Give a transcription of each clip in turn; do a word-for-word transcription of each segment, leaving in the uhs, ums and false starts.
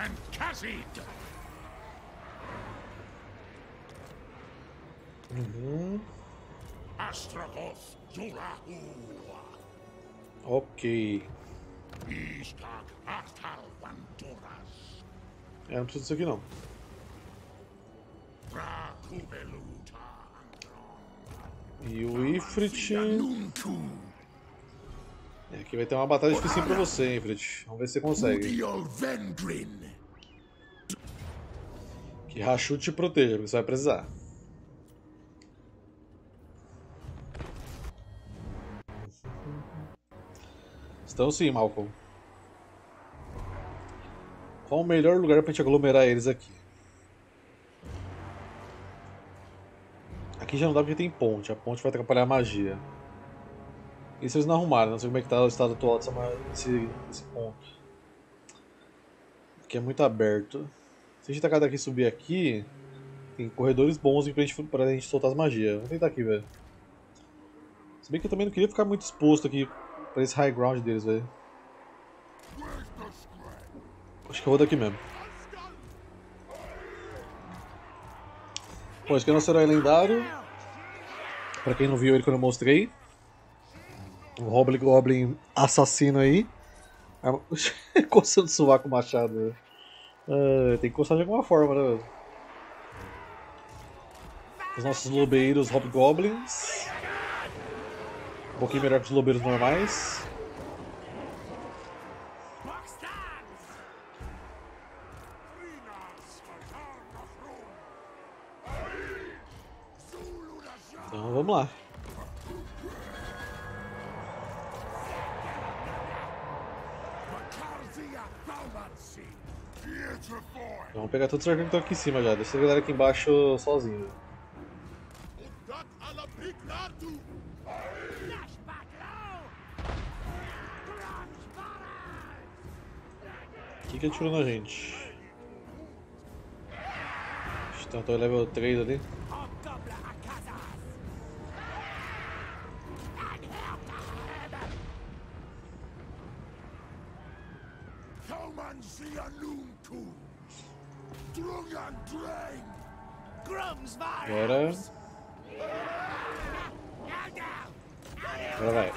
and Khazid. Uhum. Astragoth Durahua. Ok. Eu não preciso disso aqui não. E o Ifrit. É, aqui vai ter uma batalha difícil pra você, Ifrit. Vamos ver se você consegue. Que Hashut te proteja, porque você vai precisar. Então sim, Malcolm. Qual o melhor lugar pra gente aglomerar eles aqui? Aqui já não dá porque tem ponte, a ponte vai atrapalhar a magia. Isso eles não arrumaram, não sei como é que tá o estado atual desse, desse ponto. Aqui é muito aberto. Se a gente tacar daqui e subir aqui, tem corredores bons pra gente, pra gente soltar as magias. Vamos tentar aqui, velho. Se bem que eu também não queria ficar muito exposto aqui pra esse high ground deles, velho. Acho que eu vou daqui mesmo. Bom, esse aqui é nosso herói lendário. Pra quem não viu ele quando eu mostrei. O Roblin Goblin assassino aí. Coçando o sovaco com o machado. Ah, tem que coçar de alguma forma, né, velho? Os nossos lobeiros Hobgoblins. Um pouquinho melhor que os lobeiros normais. Então vamos lá. Vamos pegar todos os arcos que estão aqui em cima já. Deixa a galera aqui embaixo sozinho. O que, que atirou na gente? Então tô level três ali. Agora... Agora vai.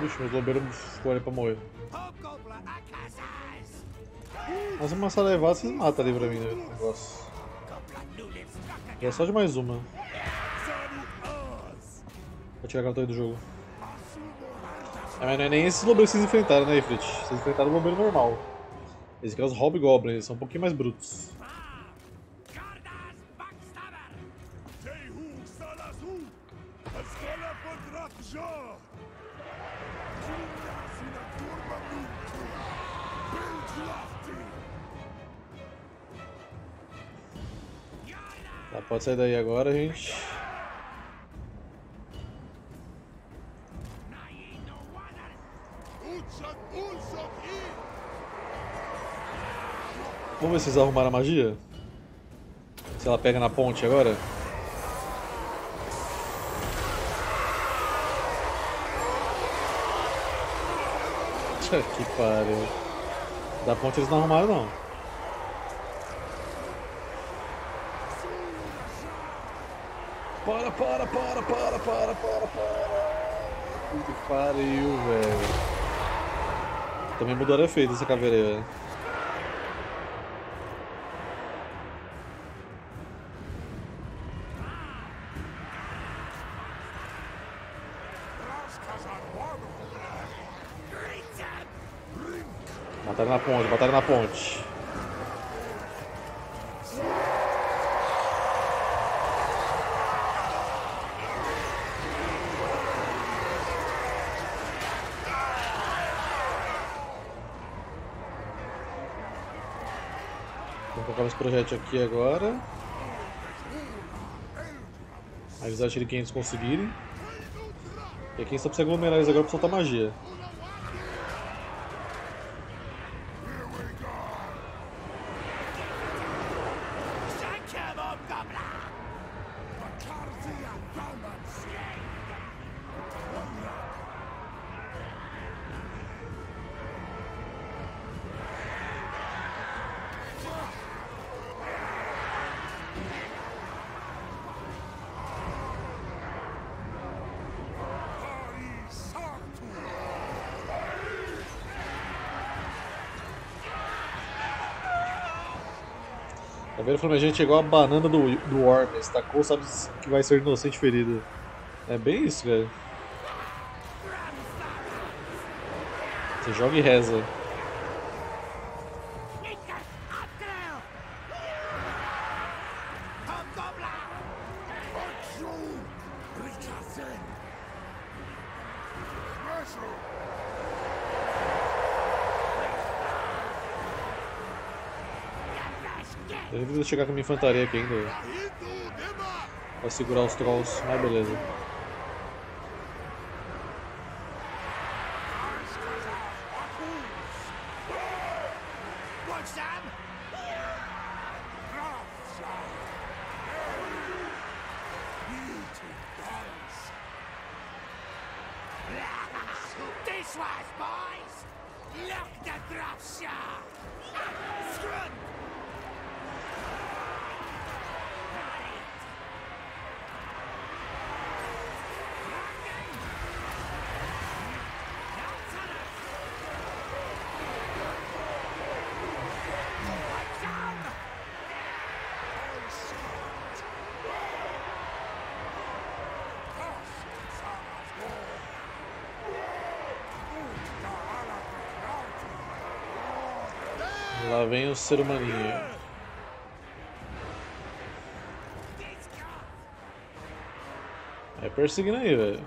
Puxa, meus lobeiros ficou pra morrer. Mas uma sala levar, vocês matam ali pra mim, né? Negócio. E é só de mais uma. Vou tirar aquela torre do jogo. Ah, mas não é nem esses lobeiros que vocês enfrentaram, né, Ifrit? Vocês enfrentaram o lobeiro normal. Esses aqui são os Hobgoblins, são um pouquinho mais brutos. Tá, pode sair daí agora, gente. Vamos ver se vocês arrumaram a magia? Se ela pega na ponte agora? Que pariu. Da ponte eles não arrumaram não. Para, para, para, para, para, para, para. Puta que pariu, velho. Também mudou o efeito essa caveira aí, velho. Batalha na ponte, batalha na ponte. Vou colocar os projéteis aqui agora. Avisar os shurikens conseguirem. E aqui só precisa aglomerar eles agora para soltar magia. Primeiro flamejante é igual a banana do, do Worm, esse tacou sabe que vai ser inocente ferida. É bem isso, velho. Você joga e reza. Vou chegar com a minha infantaria aqui ainda pra segurar os trolls, mas ah, beleza. Lá vem o ser humaninho. É perseguindo aí, velho.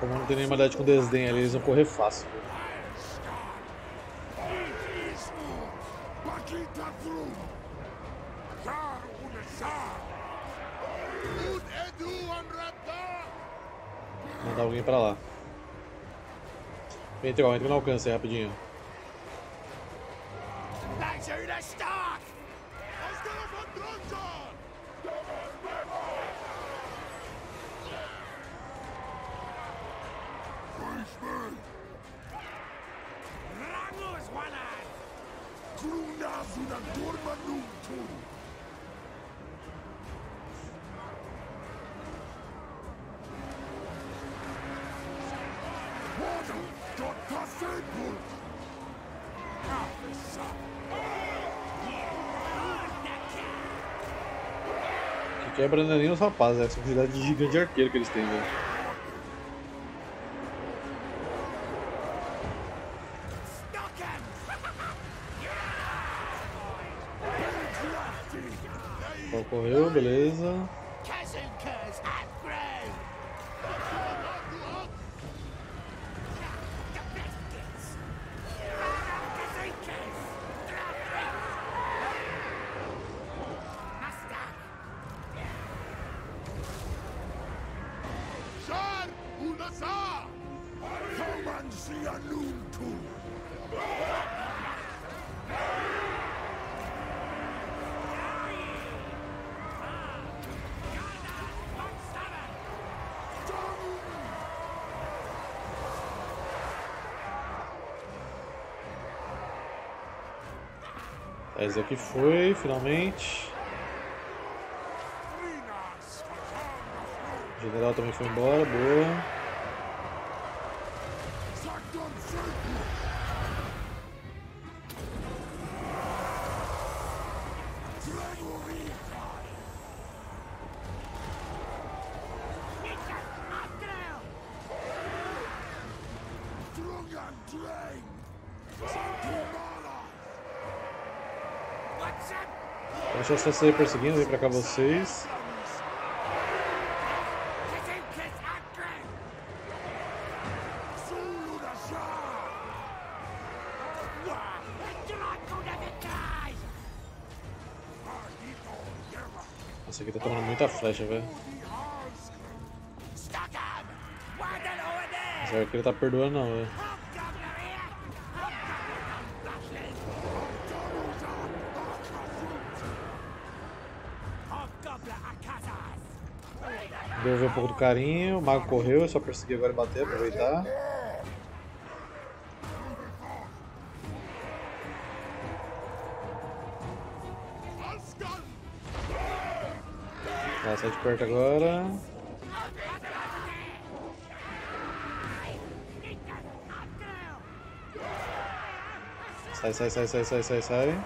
Como não tem nenhuma idade com desdém ali, eles vão correr fácil. Mandar alguém pra lá. Entra, ó, entra no alcance aí, rapidinho. Quebra nem os rapazes, é essa quantidade de gigante arqueiro que eles têm, velho. Correu, beleza. Esse aqui foi, finalmente. O general também foi embora, boa. Deixa eu sair perseguindo, vem pra cá vocês. Esse aqui tá tomando muita flecha, velho. Esse aqui ele tá perdoando não, velho. Devolveu um pouco do carinho, o mago correu, é só perseguir agora e bater, aproveitar. Tá, sai de perto agora. Sai, sai, sai, sai, sai, sai, sai.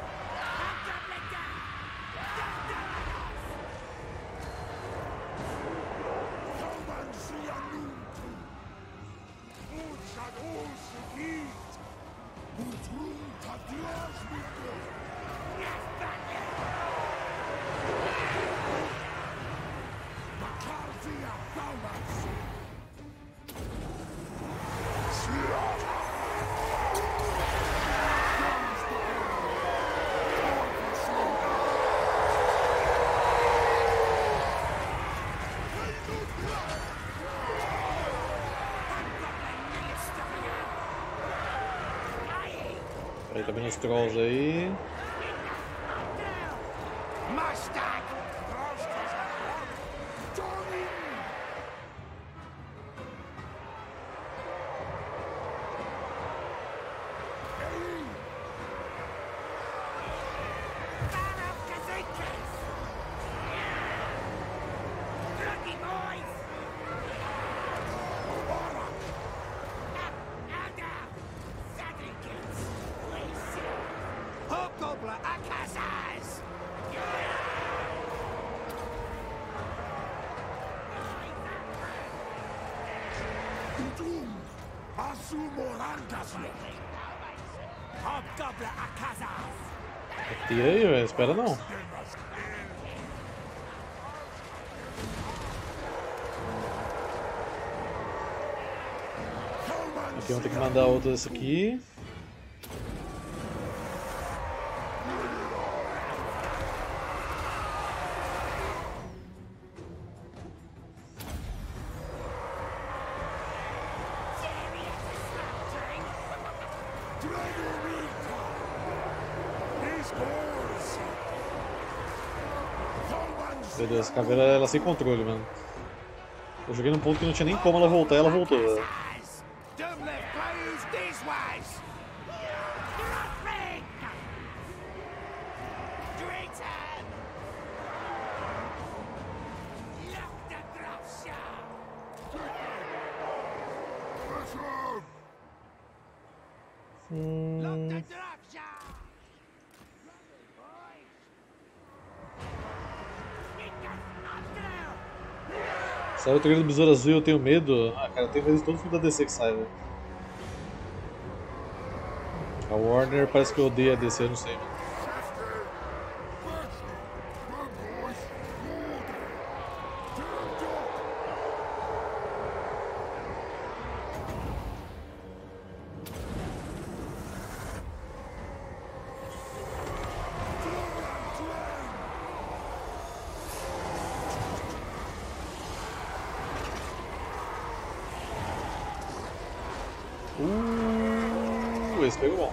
Tá vendo os trolls aí. Tira aí, velho. Espera não. Aqui vão ter que mandar outra dessa aqui. Meu Deus, essa caveira ela sem controle, mano. Eu joguei num ponto que não tinha nem como ela voltar e ela voltou, velho. Hum... Sai o trailer do Besouro Azul e eu tenho medo. Ah, cara, tem vezes todo filme da D C que sai, velho. A Warner parece que odeia a D C, eu não sei, mano. Uh, esse pegou bom.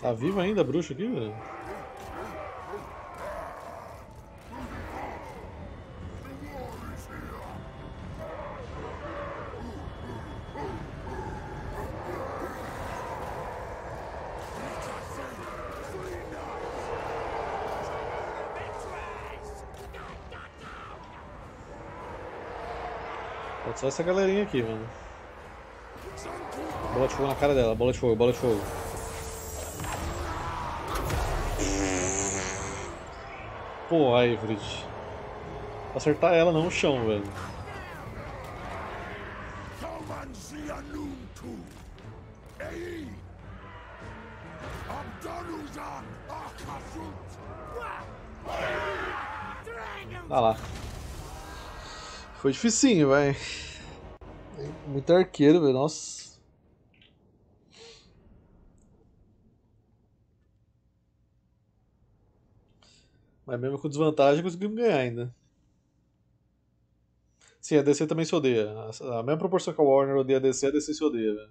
Tá viva ainda a bruxa aqui, velho? Só essa galerinha aqui, mano. Bola de fogo na cara dela, bola de fogo, bola de fogo. Porra, Ifrit. Acertar ela não no chão, velho. Olha lá. Foi dificinho, velho. Muito arqueiro, velho, nossa. Mas mesmo com desvantagem conseguimos ganhar ainda. Sim, a D C também se odeia. A mesma proporção que a Warner odeia a D C, a D C se odeia, velho.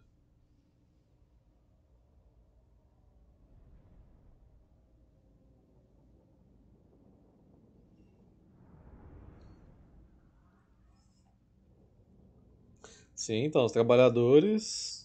Sim, então, os trabalhadores.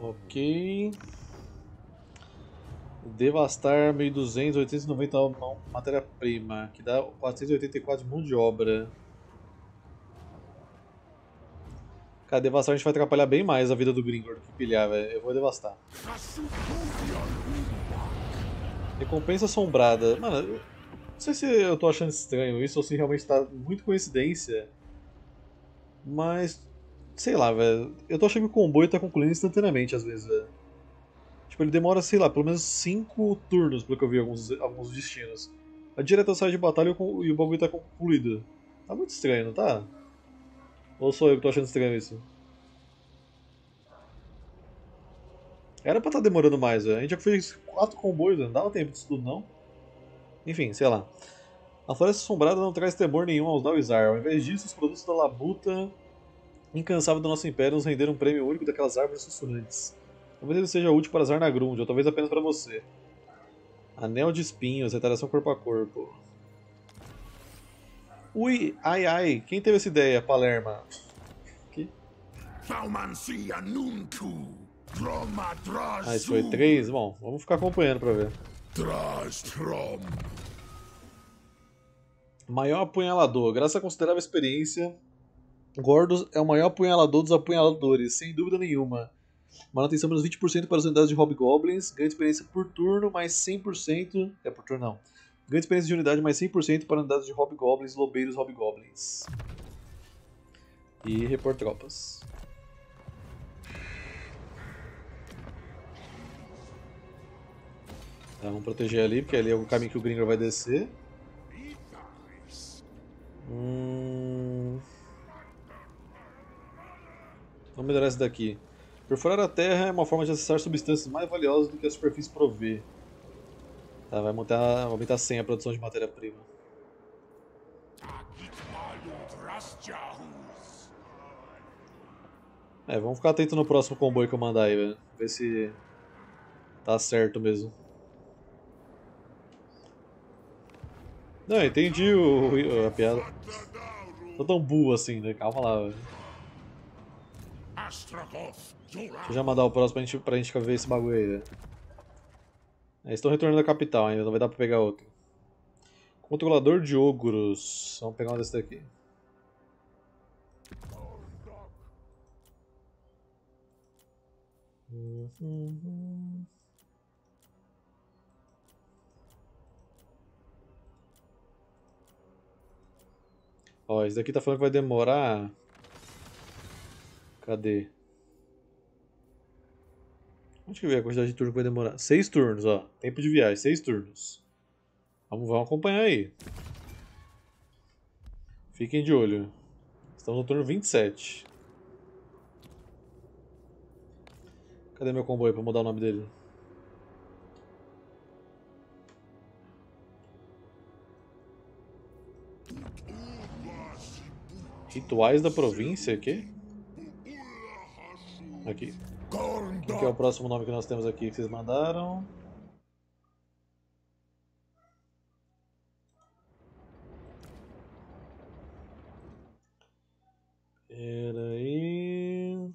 Ok. Devastar mil duzentos, oitocentos e noventa matéria-prima, que dá quatrocentos e oitenta e quatro de mão de obra. Cara, devastar a gente vai atrapalhar bem mais a vida do Grimgor do que pilhar, velho. Eu vou devastar. Recompensa assombrada. Mano, eu não sei se eu tô achando estranho isso ou se realmente tá muito coincidência. Mas... sei lá, velho. Eu tô achando que o comboio tá concluindo instantaneamente às vezes, velho. Tipo, ele demora, sei lá, pelo menos cinco turnos, pelo que eu vi alguns, alguns destinos. A direita sai de batalha e o bagulho tá concluído. Tá muito estranho, não tá? Ou sou eu que tô achando estranho isso? Era pra tá demorando mais, velho. A gente já fez quatro comboios, não dava tempo disso tudo, não? Enfim, sei lá. A floresta assombrada não traz temor nenhum aos Dalwizar. Ao invés disso, os produtos da labuta... incansável do nosso império nos renderam um prêmio único daquelas árvores sussurrantes. Talvez ele seja útil para Zarnagrund, ou talvez apenas para você. Anel de espinhos, retaliação corpo a corpo. Ui, ai ai, quem teve essa ideia, Palerma? Que? Ah, isso foi três? Bom, vamos ficar acompanhando para ver. Maior apunhalador, graças a considerável experiência... Gordos é o maior apunhalador dos apunhaladores, sem dúvida nenhuma. Manutenção menos vinte por cento para as unidades de Hobgoblins. Ganha experiência por turno, mais cem por cento... É, por turno não. Ganha experiência de unidade, mais cem por cento para unidades de Hobgoblins, Lobeiros Hobgoblins. E repor tropas. Tá, vamos proteger ali, porque ali é o caminho que o Grimgor vai descer. Hum... Vamos melhorar esse daqui. Perfurar a terra é uma forma de acessar substâncias mais valiosas do que a superfície provê. Tá, vai montar, aumentar cem a produção de matéria-prima. É, vamos ficar atento no próximo comboio que eu mandar aí, velho. Ver se tá certo mesmo. Não, entendi o, a piada. Tô tão burro assim, né? Calma lá, velho. Deixa eu já mandar o próximo pra gente, pra gente ver esse bagulho aí, velho. É, estão retornando à capital ainda, não vai dar pra pegar outro. Controlador de ogros. Vamos pegar uma desse daqui. Uhum. Ó, esse daqui tá falando que vai demorar. Cadê? Onde que vê a quantidade de turnos que vai demorar? Seis turnos, ó. Tempo de viagem, seis turnos. Vamos, vamos acompanhar aí. Fiquem de olho. Estamos no turno vinte e sete. Cadê meu comboio pra mudar o nome dele? Rituais da província aqui? Aqui. Qual que é o próximo nome que nós temos aqui que vocês mandaram? Peraí.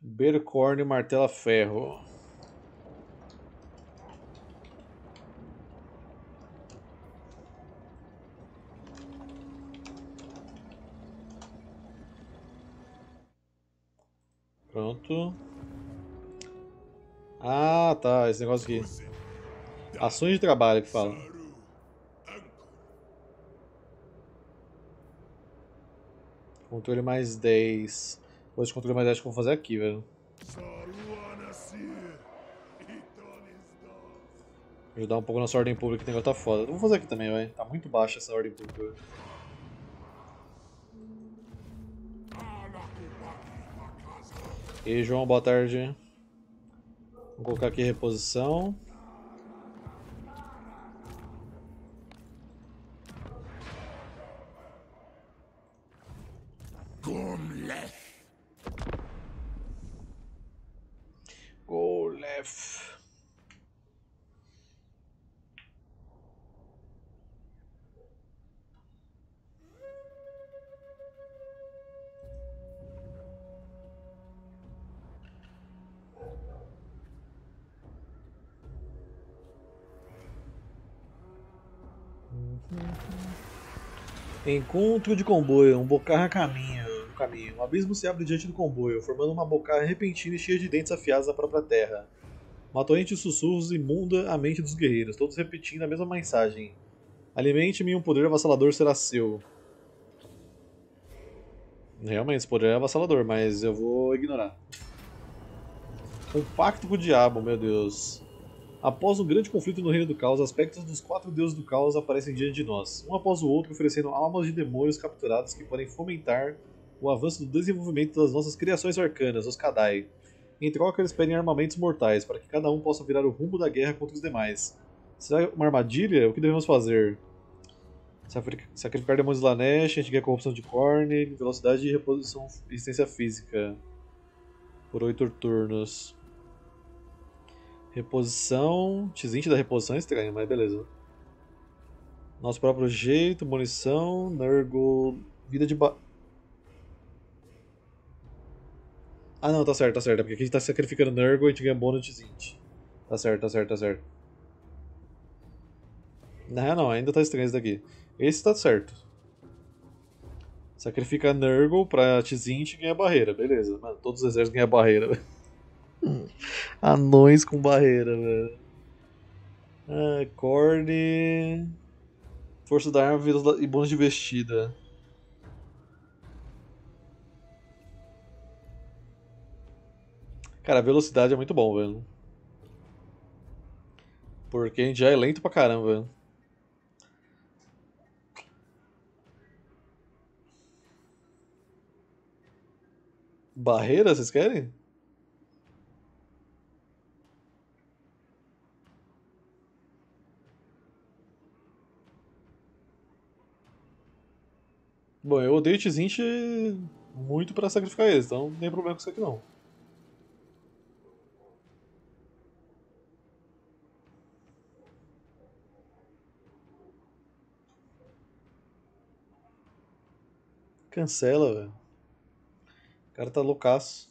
Bercorn e Martela Ferro. Pronto. Ah, tá. Esse negócio aqui. Ações de trabalho que fala. Controle mais dez. Depois de controle mais dez que eu vou fazer aqui, velho. Ajudar um pouco nossa ordem pública, que o negócio tá foda. Vou fazer aqui também, velho. Tá muito baixa essa ordem pública, velho. E aí, João, boa tarde. Vou colocar aqui reposição. Golef. Encontro de comboio, um bocarra caminha. Caminho. Um abismo se abre diante do comboio, formando uma bocarra repentina e cheia de dentes afiados na própria terra. Uma torrente de sussurros imunda a mente dos guerreiros, todos repetindo a mesma mensagem. Alimente-me e um poder avassalador será seu. Realmente, esse poder é avassalador, mas eu vou ignorar. Um pacto com o diabo, meu Deus. Após um grande conflito no reino do caos, aspectos dos quatro deuses do caos aparecem diante de nós, um após o outro oferecendo almas de demônios capturados que podem fomentar o avanço do desenvolvimento das nossas criações arcanas, os Kadai. Em troca, eles pedem armamentos mortais, para que cada um possa virar o rumbo da guerra contra os demais. Será uma armadilha? O que devemos fazer? Sacrificar demônios de Lanesh, antigar a corrupção de Khorne, velocidade de reposição e resistência física. Por oito turnos. Reposição... Tzint da reposição é estranho, mas beleza. Nosso próprio jeito, munição, Nurgle... Vida de ba... Ah não, tá certo, tá certo. É porque aqui a gente tá sacrificando Nurgle e a gente ganha bônus de Tzint. Tá certo, tá certo, tá certo. Na real não, ainda tá estranho esse daqui. Esse tá certo. Sacrifica Nurgle pra Tzint e ganha barreira, beleza. Mano, todos os exércitos ganham barreira, velho. Anões com barreira, velho. Ah, Khorne... Força da arma e bônus de vestida. Cara, a velocidade é muito bom, velho. Porque a gente já é lento pra caramba, velho. Barreira, vocês querem? Bom, eu odeio Tzint muito pra sacrificar eles, então não tem problema com isso aqui não. Cancela, velho. O cara tá loucaço.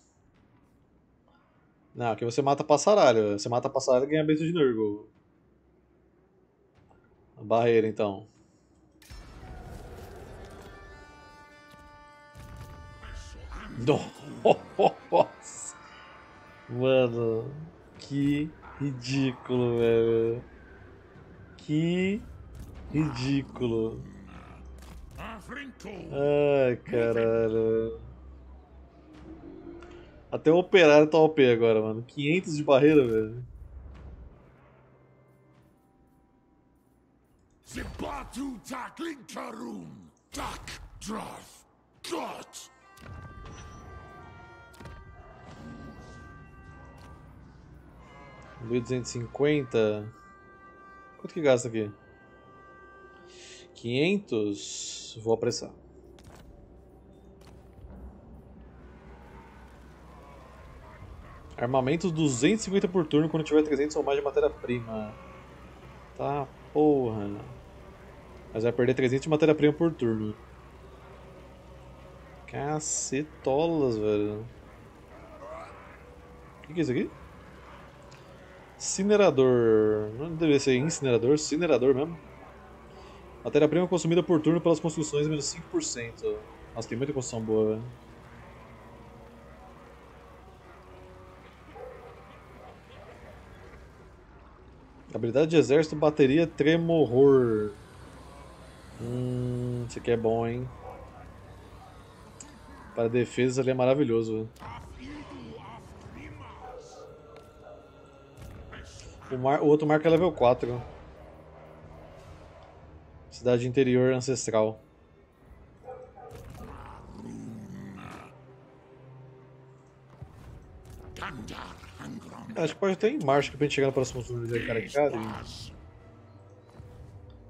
Não, aqui você mata passaralho, véio. Você mata passaralho e ganha a bênção de Nurgle. A barreira, então. Nossa. Mano, que ridículo, velho. Que ridículo. Ai, caralho. Até o operário tá O P agora, mano. quinhentos de barreira, velho. mil duzentos e cinquenta. Quanto que gasta aqui? quinhentos. Vou apressar. Armamentos duzentos e cinquenta por turno quando tiver trezentos ou mais de matéria-prima. Tá, porra. Mas vai perder trezentos de matéria-prima por turno. Cacetolas, velho. O que, que é isso aqui? Incinerador. Não deveria ser incinerador, incinerador mesmo. Matéria-prima consumida por turno pelas construções menos cinco por cento. Nossa, tem muita construção boa, velho. Habilidade de exército, bateria, tremorror. Hum, isso aqui é bom, hein? Para defesa ali é maravilhoso, velho. O, mar... o outro marca é level quatro. Cidade interior ancestral. Acho que pode ter em marcha pra gente chegar no próximo turno de Karak Kadrin.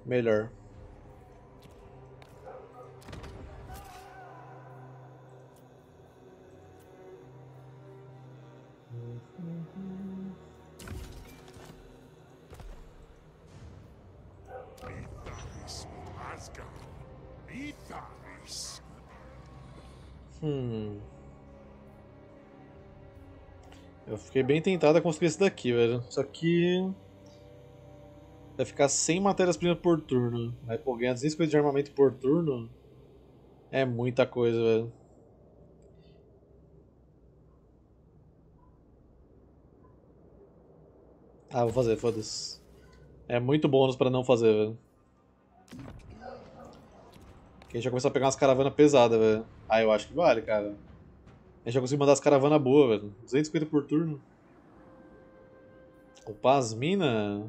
Melhor. Hum. Eu fiquei bem tentado a construir esse daqui, velho. Só que vai ficar sem matérias-primas por turno. Vai pô, ganhar duzentos e cinquenta de armamento por turno é muita coisa, velho. Ah, vou fazer, foda-se. É muito bônus pra não fazer, velho. Aqui a gente vai começar a pegar umas caravanas pesadas, velho. Ah, eu acho que vale, cara. A gente já conseguiu mandar as caravanas boas, velho. duzentos e cinquenta por turno. Opa, as minas.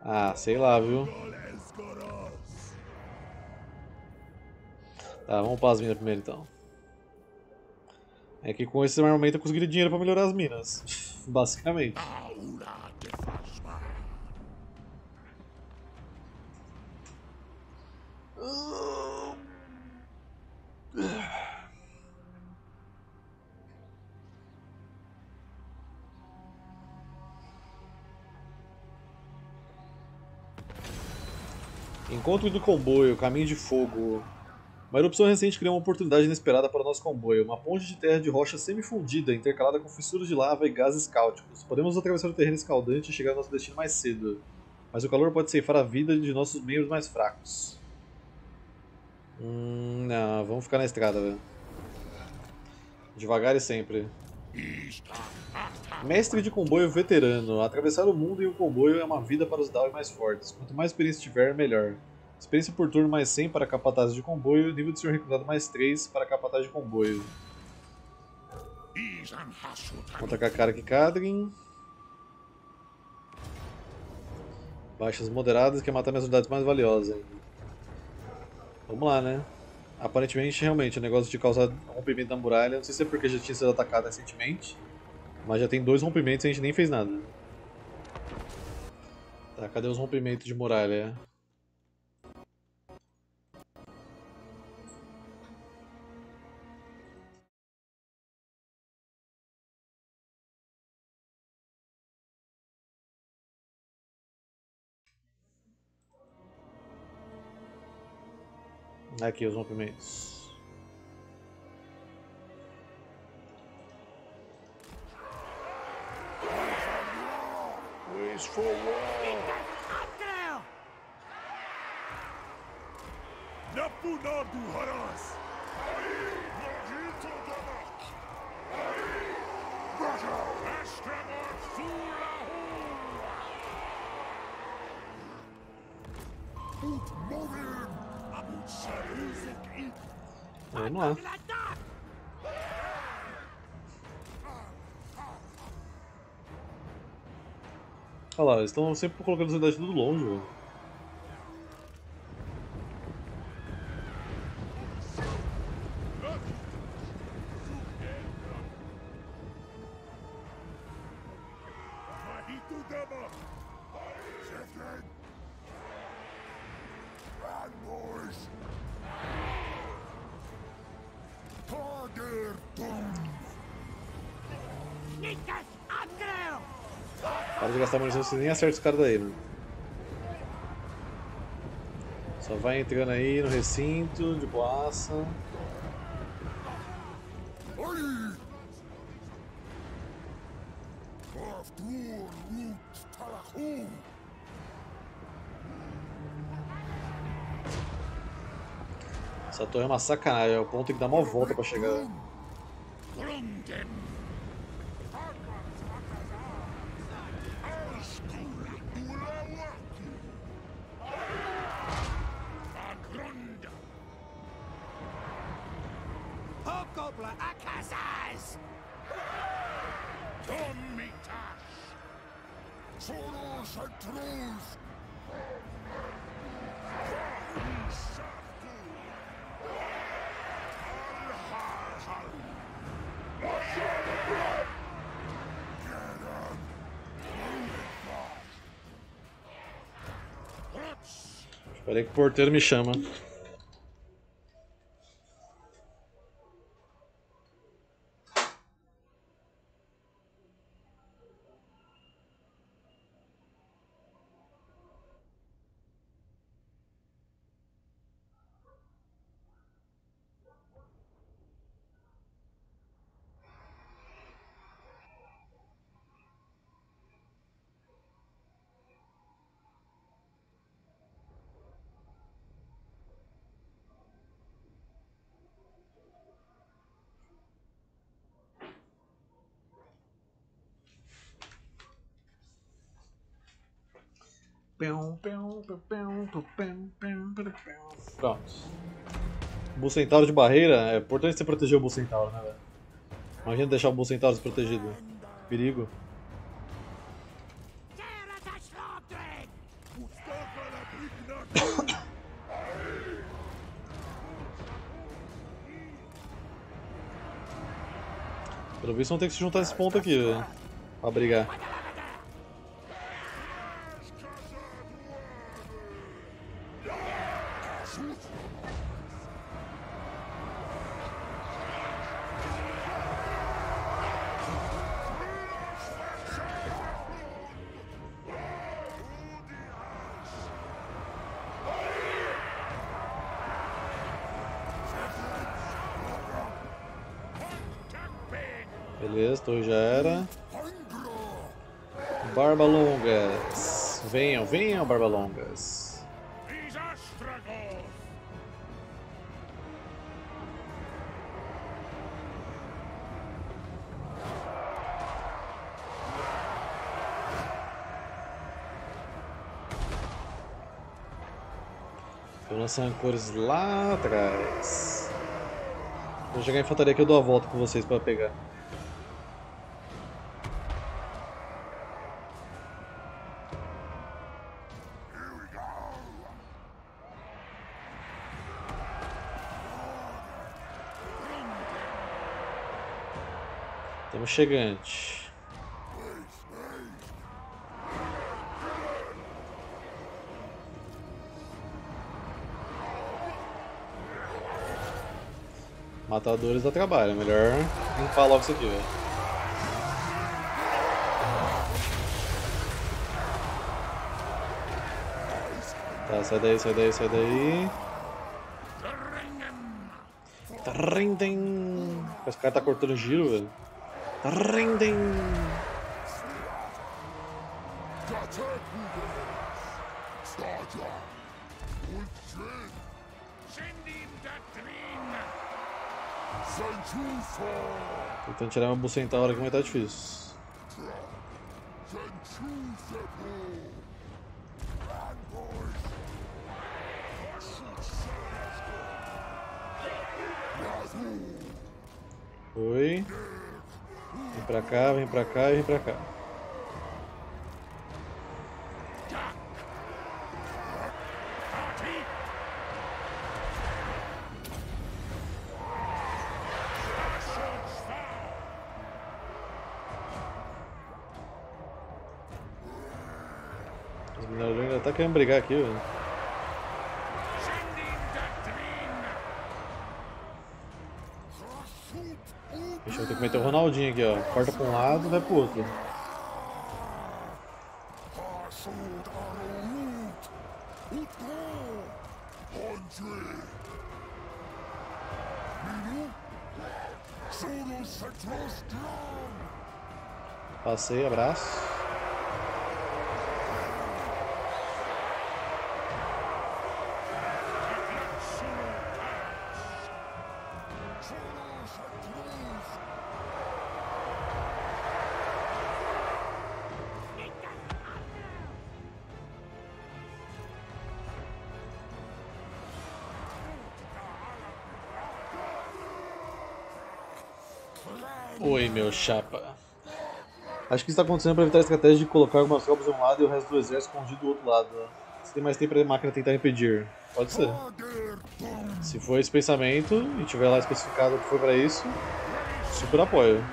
Ah, sei lá, viu? Tá, vamos upar as minas primeiro então. É que com esse armamento eu consegui dinheiro pra melhorar as minas. Basicamente. Encontro do comboio, caminho de fogo. Uma erupção recente criou uma oportunidade inesperada para o nosso comboio. Uma ponte de terra de rocha semifundida, intercalada com fissuras de lava e gases cáusticos. Podemos atravessar o terreno escaldante e chegar ao nosso destino mais cedo. Mas o calor pode ceifar a vida de nossos membros mais fracos. Hum, não, vamos ficar na estrada, velho. Devagar e sempre. Mestre de comboio veterano. Atravessar o mundo em um comboio é uma vida para os Dawi mais fortes. Quanto mais experiência tiver, melhor. Experiência por turno mais cem para capataz de comboio. Nível de senhor recrutado mais três para capataz de comboio. Conta com a Karak Kadrin. Baixas moderadas, quer matar minhas unidades mais valiosas. Vamos lá, né? Aparentemente, realmente, o negócio de causar rompimento da muralha, não sei se é porque já tinha sido atacado recentemente, mas já tem dois rompimentos e a gente nem fez nada. Tá, cadê os rompimentos de muralha? Aqui os rompimentos. is for war. Napunadu Haras. Vamos lá. Olha lá, eles estão sempre colocando as unidades tudo longe, mano. Para de gastar munição, você nem acerta os caras daí, mano. Só vai entrando aí no recinto, de boaça. Essa torre é uma sacanagem, é o ponto que dá uma volta pra chegar. Peraí que o porteiro me chama. Pronto. O Bull Centauro de barreira, é importante você proteger o Bull Centauro, né, velho? Imagina deixar o Bull Centauro desprotegido. Perigo. Pelo visto vão ter que se juntar nesse ponto aqui, velho, pra brigar. Beleza, torre já era. Barbalongas. Venham, venham, Barbalongas. Estou lançando cores lá atrás. Vou chegar em infantaria que eu dou a volta com vocês para pegar. Chegante. Matadores dá trabalho, melhor limpar logo isso aqui, velho. Tá, sai daí, sai daí, sai daí. Trindem. Esse cara tá cortando giro, velho. Rendem. Und Tzint! Tzint da drin! Tentando tirar uma bucenta a hora que vai estar difícil. Oi. Vem pra cá, vem pra cá e vem pra cá. Os mineradores ainda tá querendo brigar aqui, velho. Meteu o Ronaldinho aqui, ó. Corta pra um lado, vai pro outro. Passei, abraço. Oi, meu chapa. Acho que isso está acontecendo para evitar a estratégia de colocar algumas tropas de um lado e o resto do exército escondido do outro lado. Você tem mais tempo para a máquina tentar impedir. Pode ser. Se for esse pensamento e tiver lá especificado o que foi para isso, super apoio.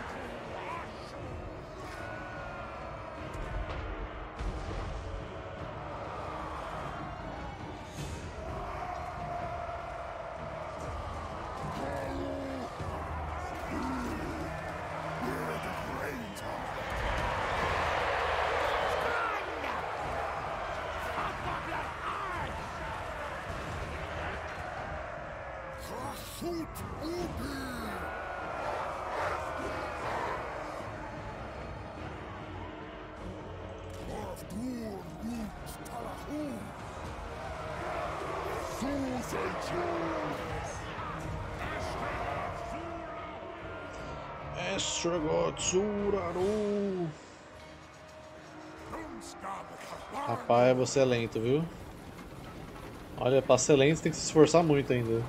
Rapaz, você é lento, viu? Olha, pra ser lento você tem que se esforçar muito ainda.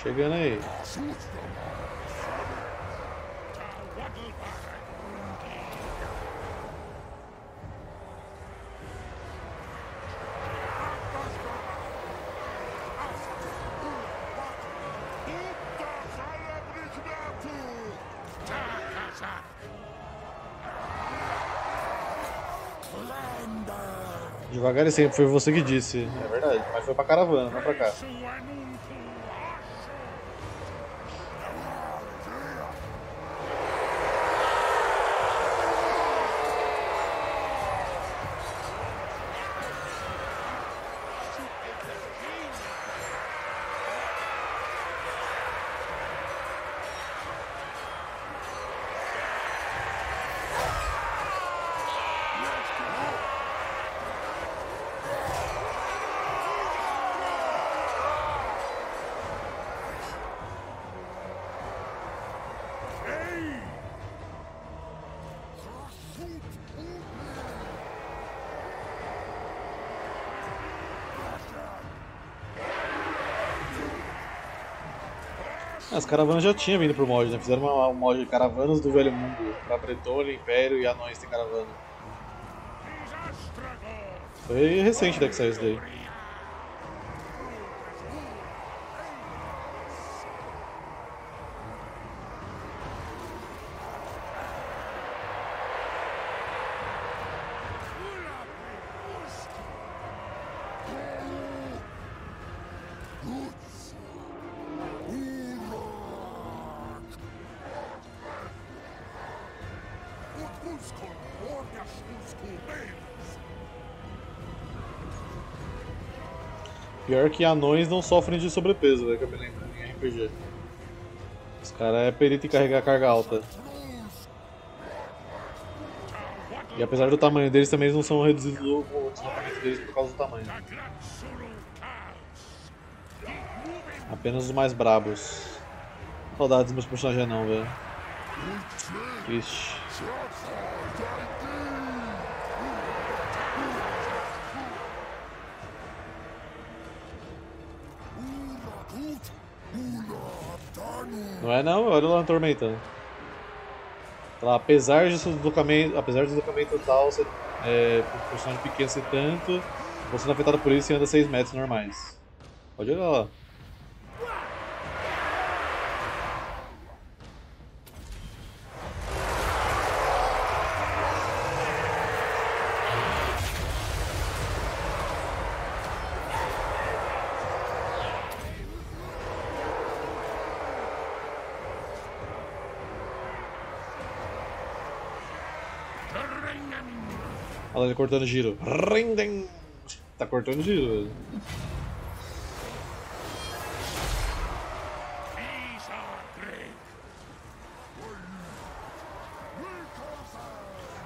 Chegando aí. Devagar e sempre, foi você que disse. É verdade, mas foi pra caravana, não pra cá. As caravanas já tinham vindo pro mod, né? Fizeram uma, um mod de caravanas do velho mundo. Pra Bretônia, Império e Anões tem caravana. Foi recente daqui que saiu isso daí. Pior que anões não sofrem de sobrepeso, velho, que eu me lembro em R P G. Os caras é perito em carregar carga alta. E apesar do tamanho deles, também eles não são reduzidos no deslocamento deles por causa do tamanho. Apenas os mais brabos. Saudades dos meus personagens não, velho. Triste. Não é não, olha lá na tormenta. Tá, apesar de seu deslocamento, apesar do deslocamento tal, você, é, por personagem pequeno ser tanto, você não é afetado por isso e anda seis metros normais. Pode olhar lá. Olha ele cortando giro. Rendem! Tá cortando giro.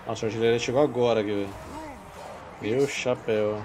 Nossa, a artilharia chegou agora aqui, velho. Meu chapéu.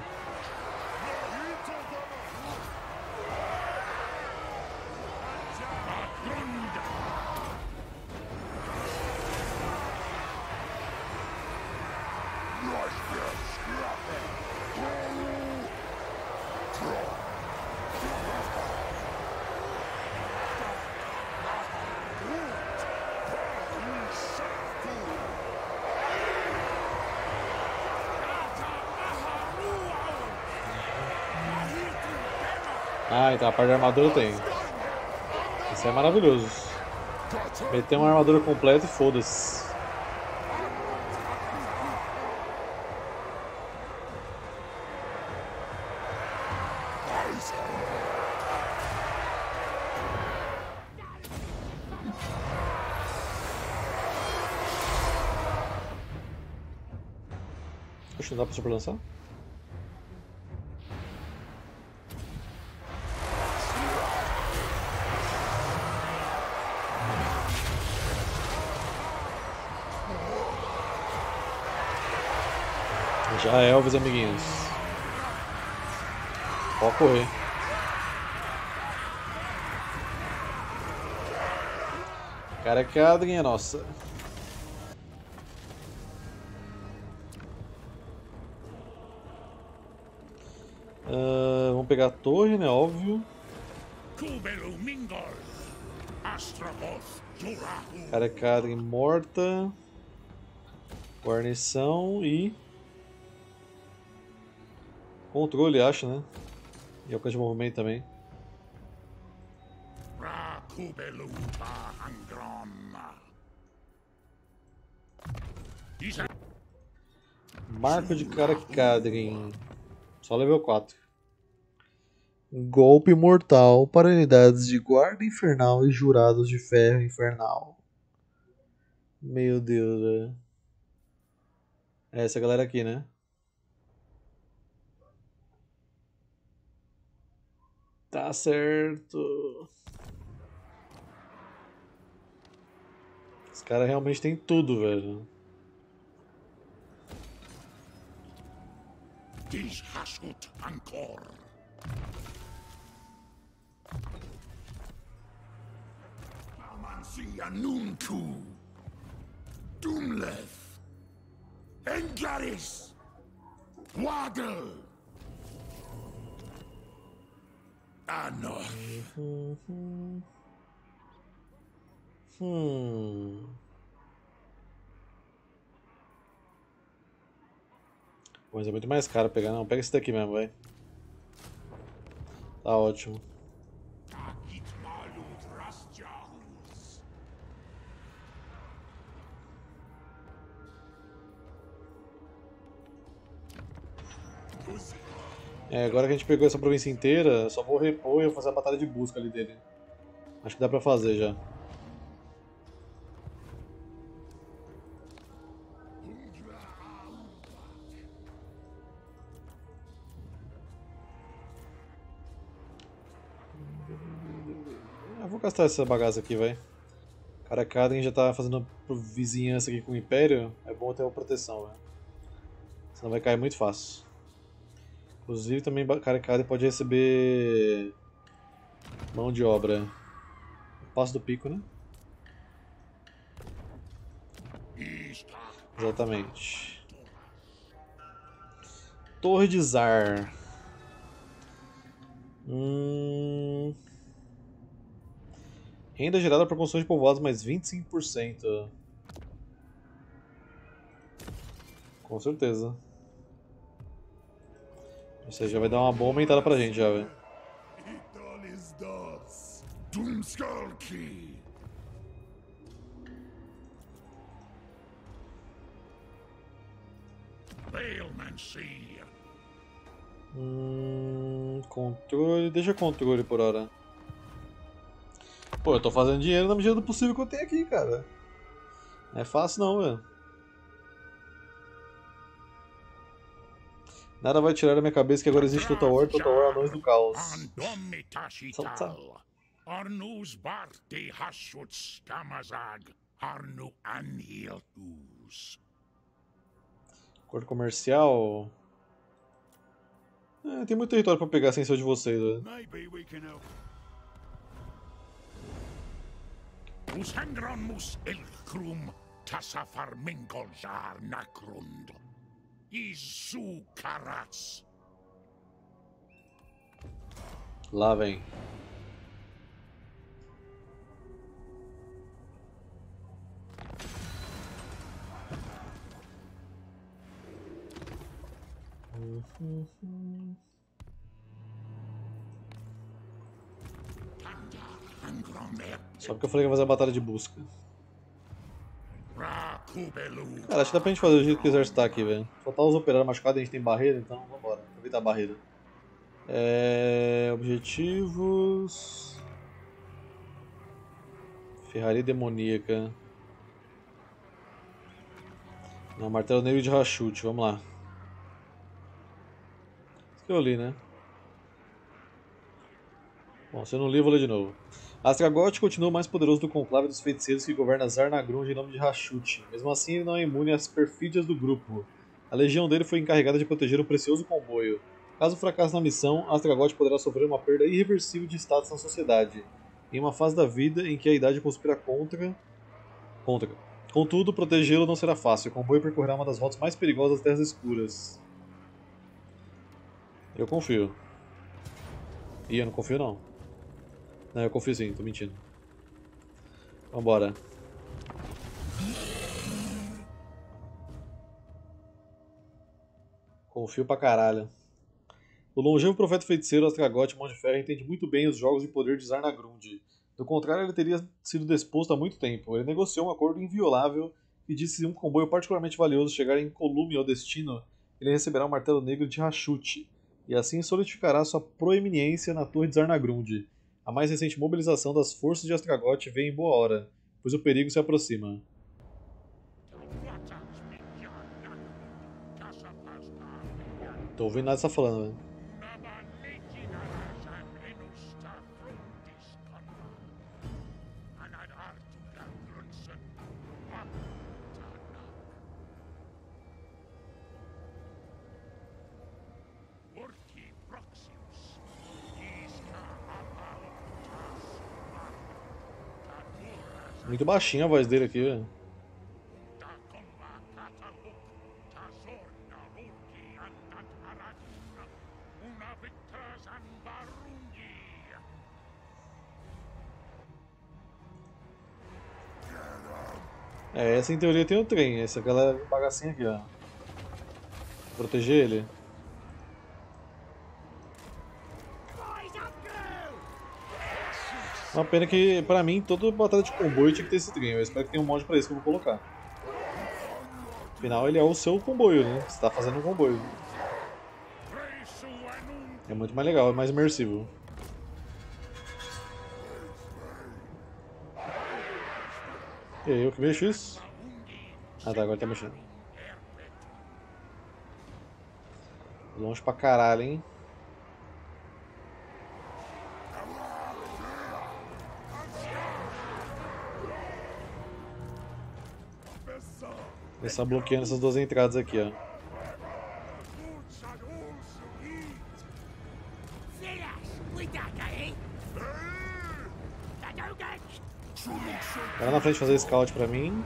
Ah, então a parte da armadura eu tenho. Isso é maravilhoso. Meter uma armadura completa e foda-se. Poxa, não dá pra superlançar? Já é, Elvis, amiguinhos. Pode correr. Karak Kadrin é nossa. Uh, vamos pegar a torre, né? Óbvio. Karak Kadrin morta. Guarnição e... controle, acho, né? E alcance de movimento também. Marco de Karak Kadrin. Só level quatro. Golpe mortal para unidades de guarda infernal e jurados de ferro infernal. Meu Deus, velho. É essa galera aqui, né? Tá certo. Esse cara realmente tem tudo, velho. Diz Hashut Ancor. Amansia Nuntu. Dumleth. Englaris. Wagel. Ah, não. Hum. Hum. Mas é muito mais caro pegar, não. Pega esse daqui mesmo, vai. Tá ótimo. É, agora que a gente pegou essa província inteira, só vou repor e vou fazer a batalha de busca ali dele. Acho que dá pra fazer já. vou gastar essa bagaça aqui, vai. Karak Kadrin já tá fazendo vizinhança aqui com o Império. É bom ter uma proteção, velho. Senão vai cair muito fácil. Inclusive também Karak Kadrin pode receber mão de obra. Passo do pico, né? Exatamente. Torre de Zar. Hum... Renda gerada por construção de povoados mais vinte e cinco por cento. Com certeza. Ou seja, já vai dar uma boa aumentada pra gente já, velho. Hum, controle, deixa controle por hora. Pô, eu tô fazendo dinheiro na medida do possível que eu tenho aqui, cara. Não é fácil não, velho. Nada vai tirar da minha cabeça que agora existe Total War, Total War Anões do Caos. Acordo comercial. É, tem muito território pra pegar sem ser o de vocês, velho. Lá vem. Só porque eu falei que ia fazer a batalha de busca. Cara, acho que dá pra gente fazer o jeito que o exército tá aqui, velho. Só tá os operários machucados, a gente tem barreira, então vambora, aproveitar a barreira. É... Objetivos... Ferraria demoníaca. Não, Martelo Negro de Hashut, vamos lá. Isso que eu li, né? Bom, se eu não li, eu vou ler de novo. Astragoth continua o mais poderoso do conclave dos feiticeiros que governa Zarnagrund em nome de Hashut. Mesmo assim, ele não é imune às perfídias do grupo. A legião dele foi encarregada de proteger o precioso comboio. Caso fracasse na missão, Astragoth poderá sofrer uma perda irreversível de status na sociedade, em uma fase da vida em que a idade conspira contra... contra. Contudo, protegê-lo não será fácil. O comboio percorrerá uma das rotas mais perigosas das Terras Escuras. Eu confio. Ih, eu não confio não. Não, eu confio sim, tô mentindo. Vambora. Confio pra caralho. O longevo profeta feiticeiro Astragoth Mão de Ferro entende muito bem os jogos de poder de Zarnagrund. Do contrário, ele teria sido desposto há muito tempo. Ele negociou um acordo inviolável e disse que se um comboio particularmente valioso chegar em Colúmio ao destino, ele receberá o Martelo Negro de Hashut, e assim solidificará sua proeminência na Torre de Zarnagrund. A mais recente mobilização das forças de Astragoth vem em boa hora, pois o perigo se aproxima. Tô ouvindo nada que você tá falando, velho. Muito baixinha a voz dele aqui, velho. É, essa em teoria tem um trem, essa aquela bagacinha aqui, ó. Proteger ele. Uma pena que, pra mim, toda batalha de comboio tinha que ter esse trem. Eu espero que tenha um mod pra isso que eu vou colocar. Afinal, ele é o seu comboio, né? Você tá fazendo um comboio. É muito mais legal, é mais imersivo. E aí, eu que mexo isso? Ah tá, agora tá mexendo. Longe pra caralho, hein? Começar bloqueando essas duas entradas aqui, ó. Vai lá na frente fazer scout pra mim.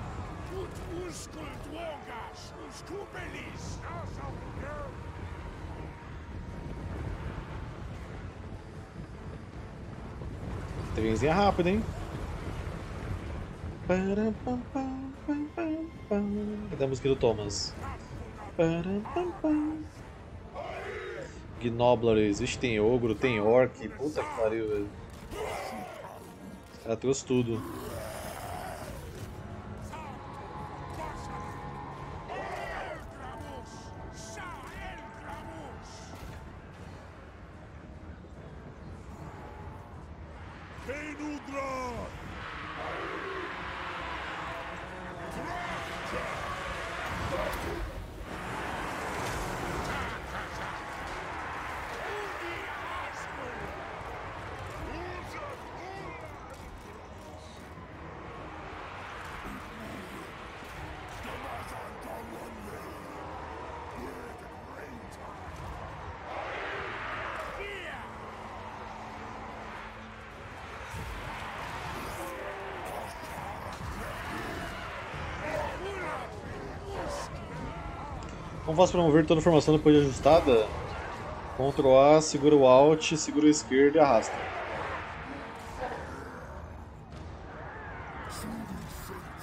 Trenzinha rápida, hein? Cadê a música do Thomas? Gnoblers, vixe, tem ogro, tem orc, puta que pariu, velho. Ela trouxe tudo. Como faço para mover toda a formação depois de ajustada? Ctrl A, segura o Alt, segura o esquerdo e arrasta.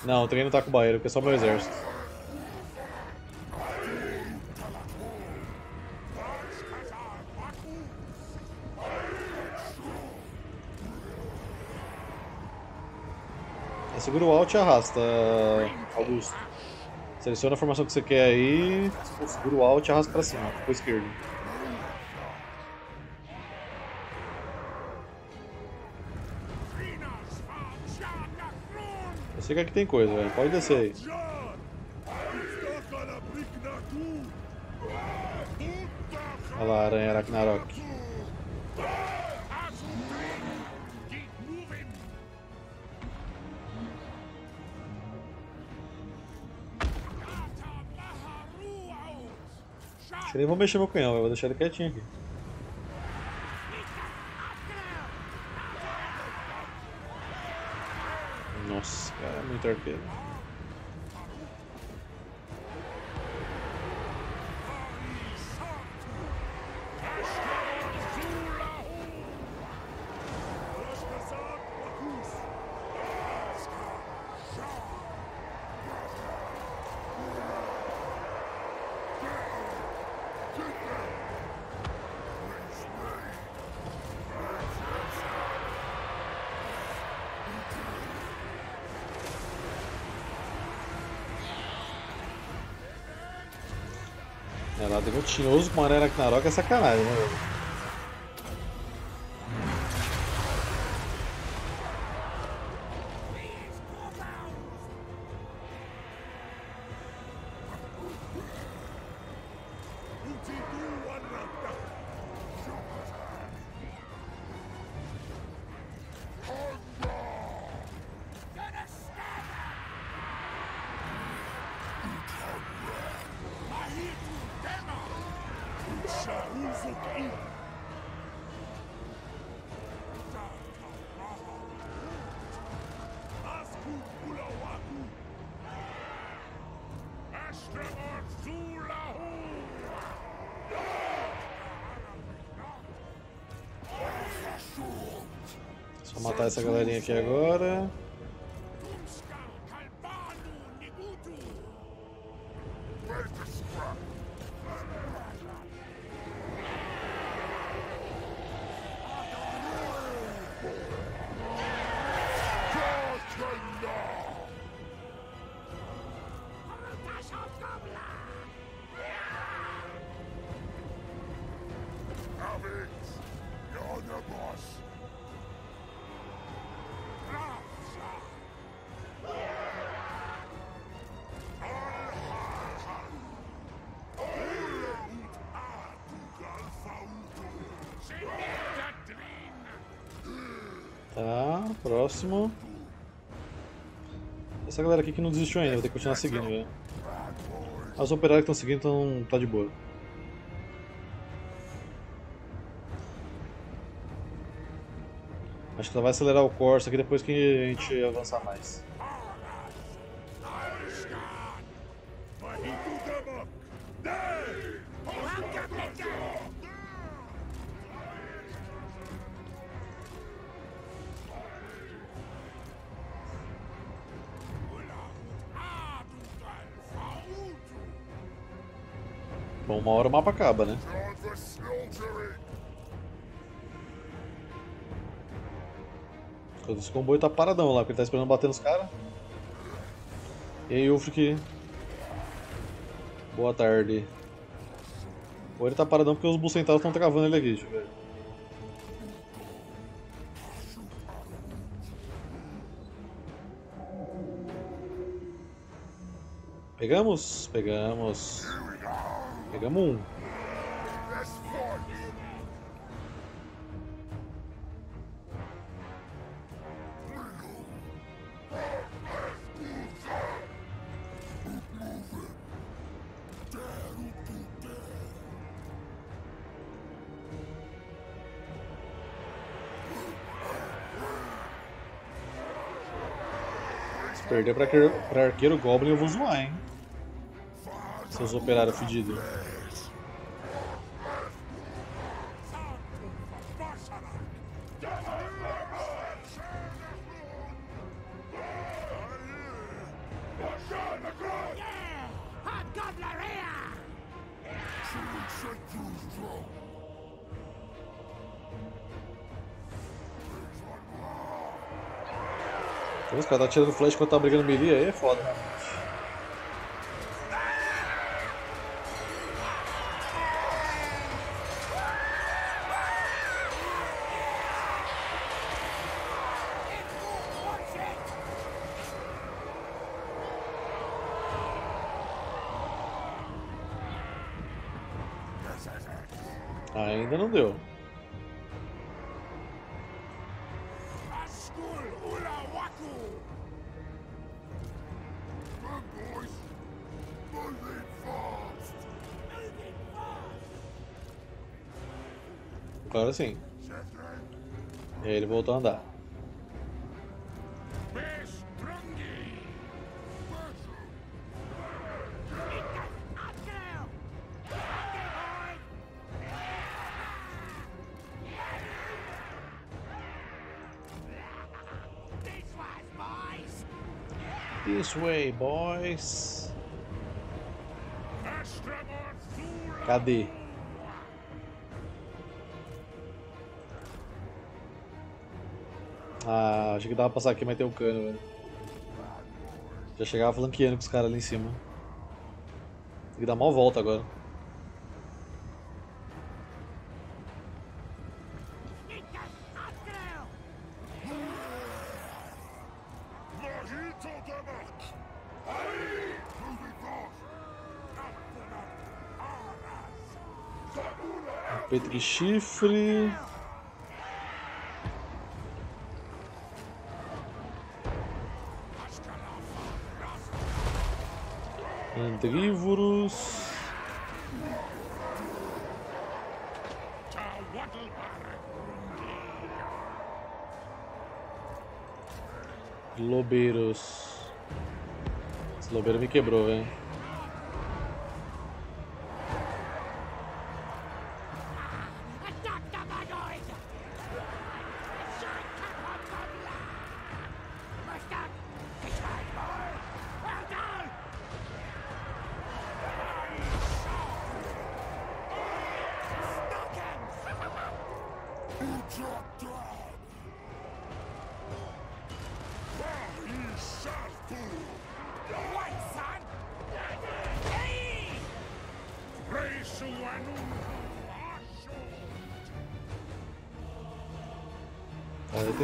Não, o treino tá com o barreiro, porque é só meu exército. É, segura o Alt e arrasta, Augusto. Seleciona a formação que você quer aí, segura o Alt e arrasta pra cima, pro esquerdo. Eu sei que aqui tem coisa, velho. Pode descer aí. Olha lá, aranha Ragnarok. Nem vou mexer meu canhão, eu vou deixar ele quietinho aqui. Nossa, cara, é muito arqueiro. Ela deu um tinhoso com a Arena Ragnarok, é sacanagem, né? Vou matar essa galerinha aqui agora. essa galera aqui que não desistiu ainda, vou ter que continuar seguindo, velho. As operárias que estão seguindo estão... tá de boa. Acho que ela vai acelerar o Corsa aqui depois que a gente avançar mais. Bom, uma hora o mapa acaba, né? Esse comboio tá paradão lá, porque ele tá esperando bater nos caras. E aí, Ufrik. Boa tarde. Ou ele tá paradão porque os bucentados estão travando ele aqui, deixa eu ver. Pegamos? Pegamos. Pegamos um. Perder pra, arqueiro, pra arqueiro Goblin eu vou zoar, hein? Seus operários fedidos. Os caras tá tirando flash quando tá brigando melee, aí é foda. Ainda não deu. Agora sim. E aí ele voltou a andar. This way, boys. Cadê? Ah, achei que dava pra passar aqui, mas tem um cano, velho. Já chegava flanqueando com os caras ali em cima. Tem que dar uma volta agora. Peito de chifre. Andrívoros. Lobeiros. Esse lobeiro me quebrou, velho.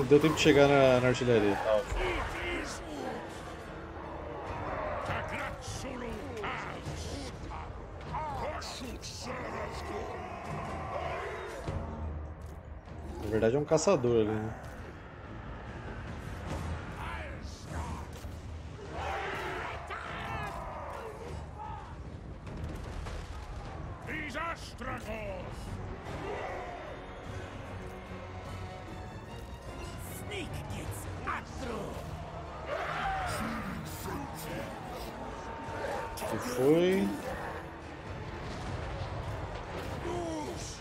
Deu tempo de chegar na, na artilharia. Na verdade é um caçador ali, né? Astragoth! Snake gets Astro! Que foi? Bus!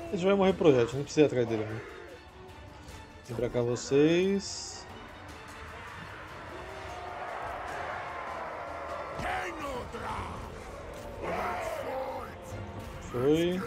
A gente vai morrer projeto, não precisa ir atrás dele. Né? Vem pra cá vocês. Foi.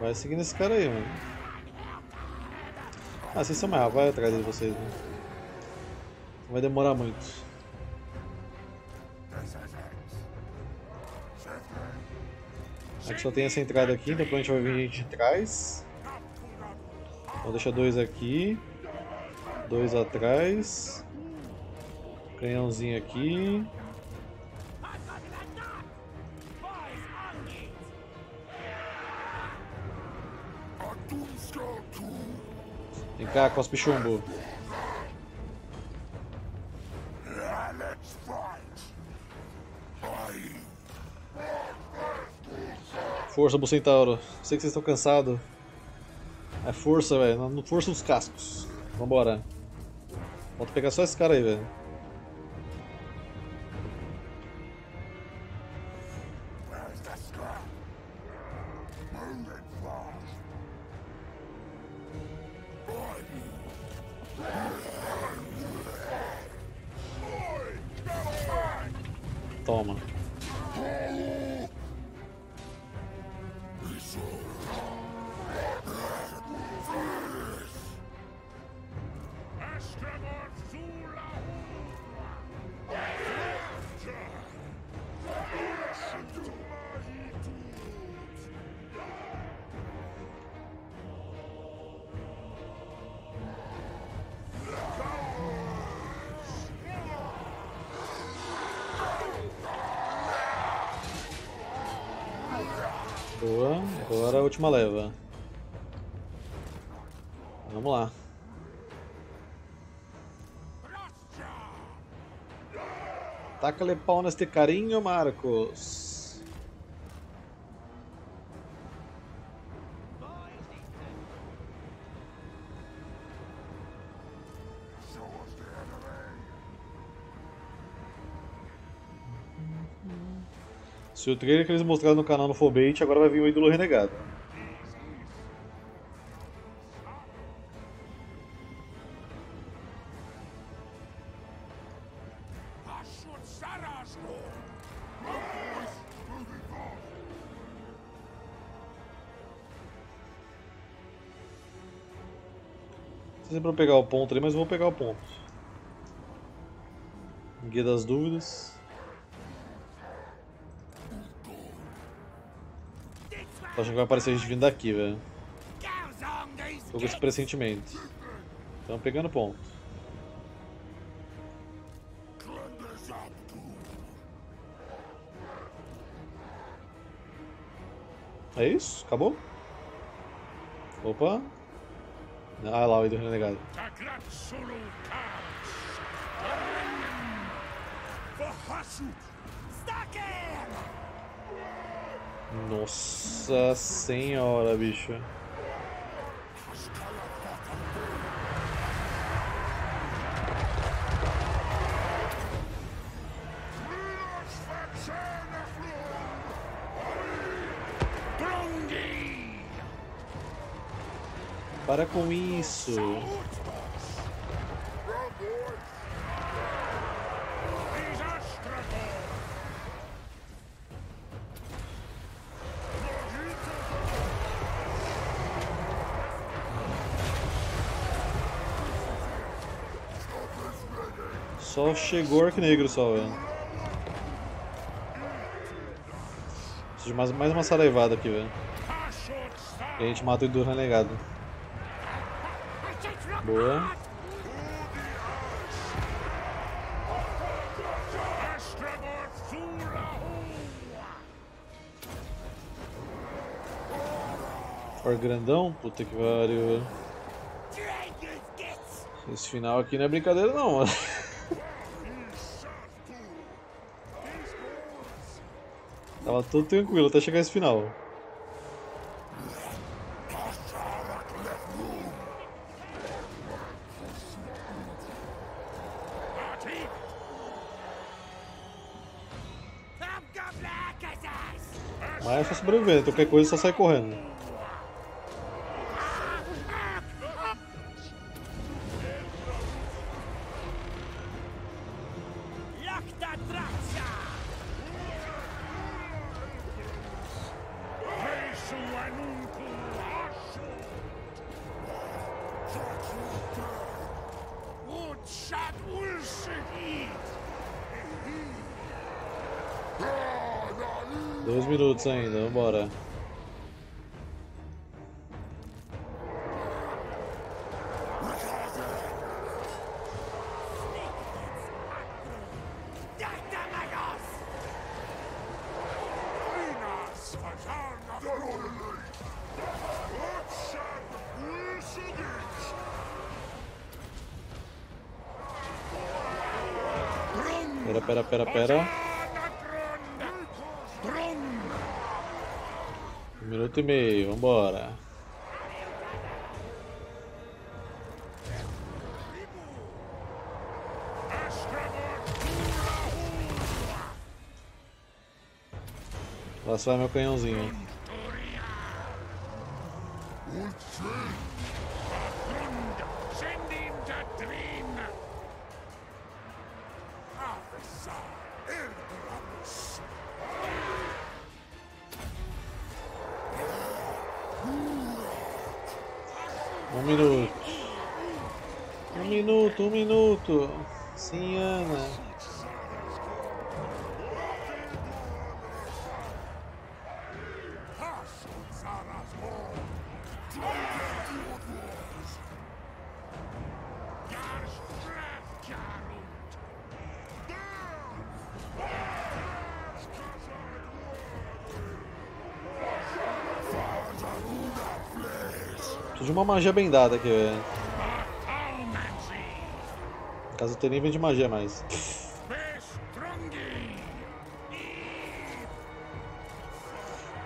Vai seguindo esse cara aí, mano. Ah, vocês são mais rápidos, vai atrás de vocês, né? Vai demorar muito. Aqui só tem essa entrada aqui, então provavelmente vai vir gente de trás. Vou deixar dois aqui, dois atrás, canhãozinho aqui. Vem cá, cospe chumbo. Força, Bull Centauro. Sei que vocês estão cansados. É força, velho. Força os cascos. Vambora. Falta pegar só esse cara aí, velho. Toma. Boa, agora a última leva. Vamos lá. Taca-lhe pau neste carinho, Marcos. Se o trailer que eles mostraram no canal não for bait, agora vai vir o ídolo renegado. Não sei se é pra pegar o ponto ali, mas vou pegar o ponto. Guia das dúvidas. Tô achando que vai aparecer a gente vindo daqui, velho. Tô com esse pressentimento. Tão pegando ponto. É isso? Acabou? Opa. Ah lá, o ídolo renegado. Nossa senhora, bicho. Para com isso. Só chegou o Arco Negro só, velho. Se de mais, mais uma saraivada aqui, velho. E a gente mata o Idu Renegado. Boa. Or grandão? Puta que pariu, velho. Esse final aqui não é brincadeira não, mano. Tava todo tranquilo até chegar esse final. Mas é só sobrevivendo, qualquer coisa só sai correndo. Dois minutos ainda, vambora. Pera, pera, pera, pera. Minuto e meio, vambora. Lá sai meu canhãozinho. Um minuto. Um minuto, um minuto. Sim, Ana. De uma magia bendada aqui, velho. No caso, tem nível de magia mais.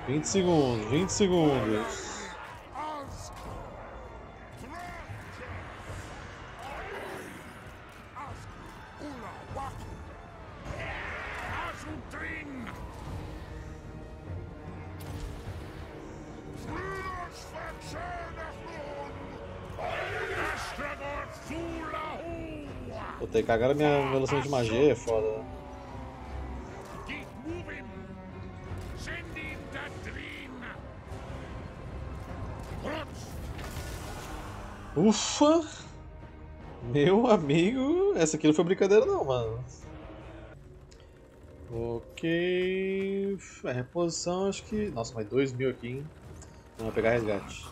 vinte segundos, vinte segundos. Puta, cagaram minha velocidade de magia, é foda. Ufa! Meu amigo, essa aqui não foi brincadeira não, mano. Ok... É, reposição acho que... Nossa, mais dois mil aqui, hein? Não, vou pegar resgate.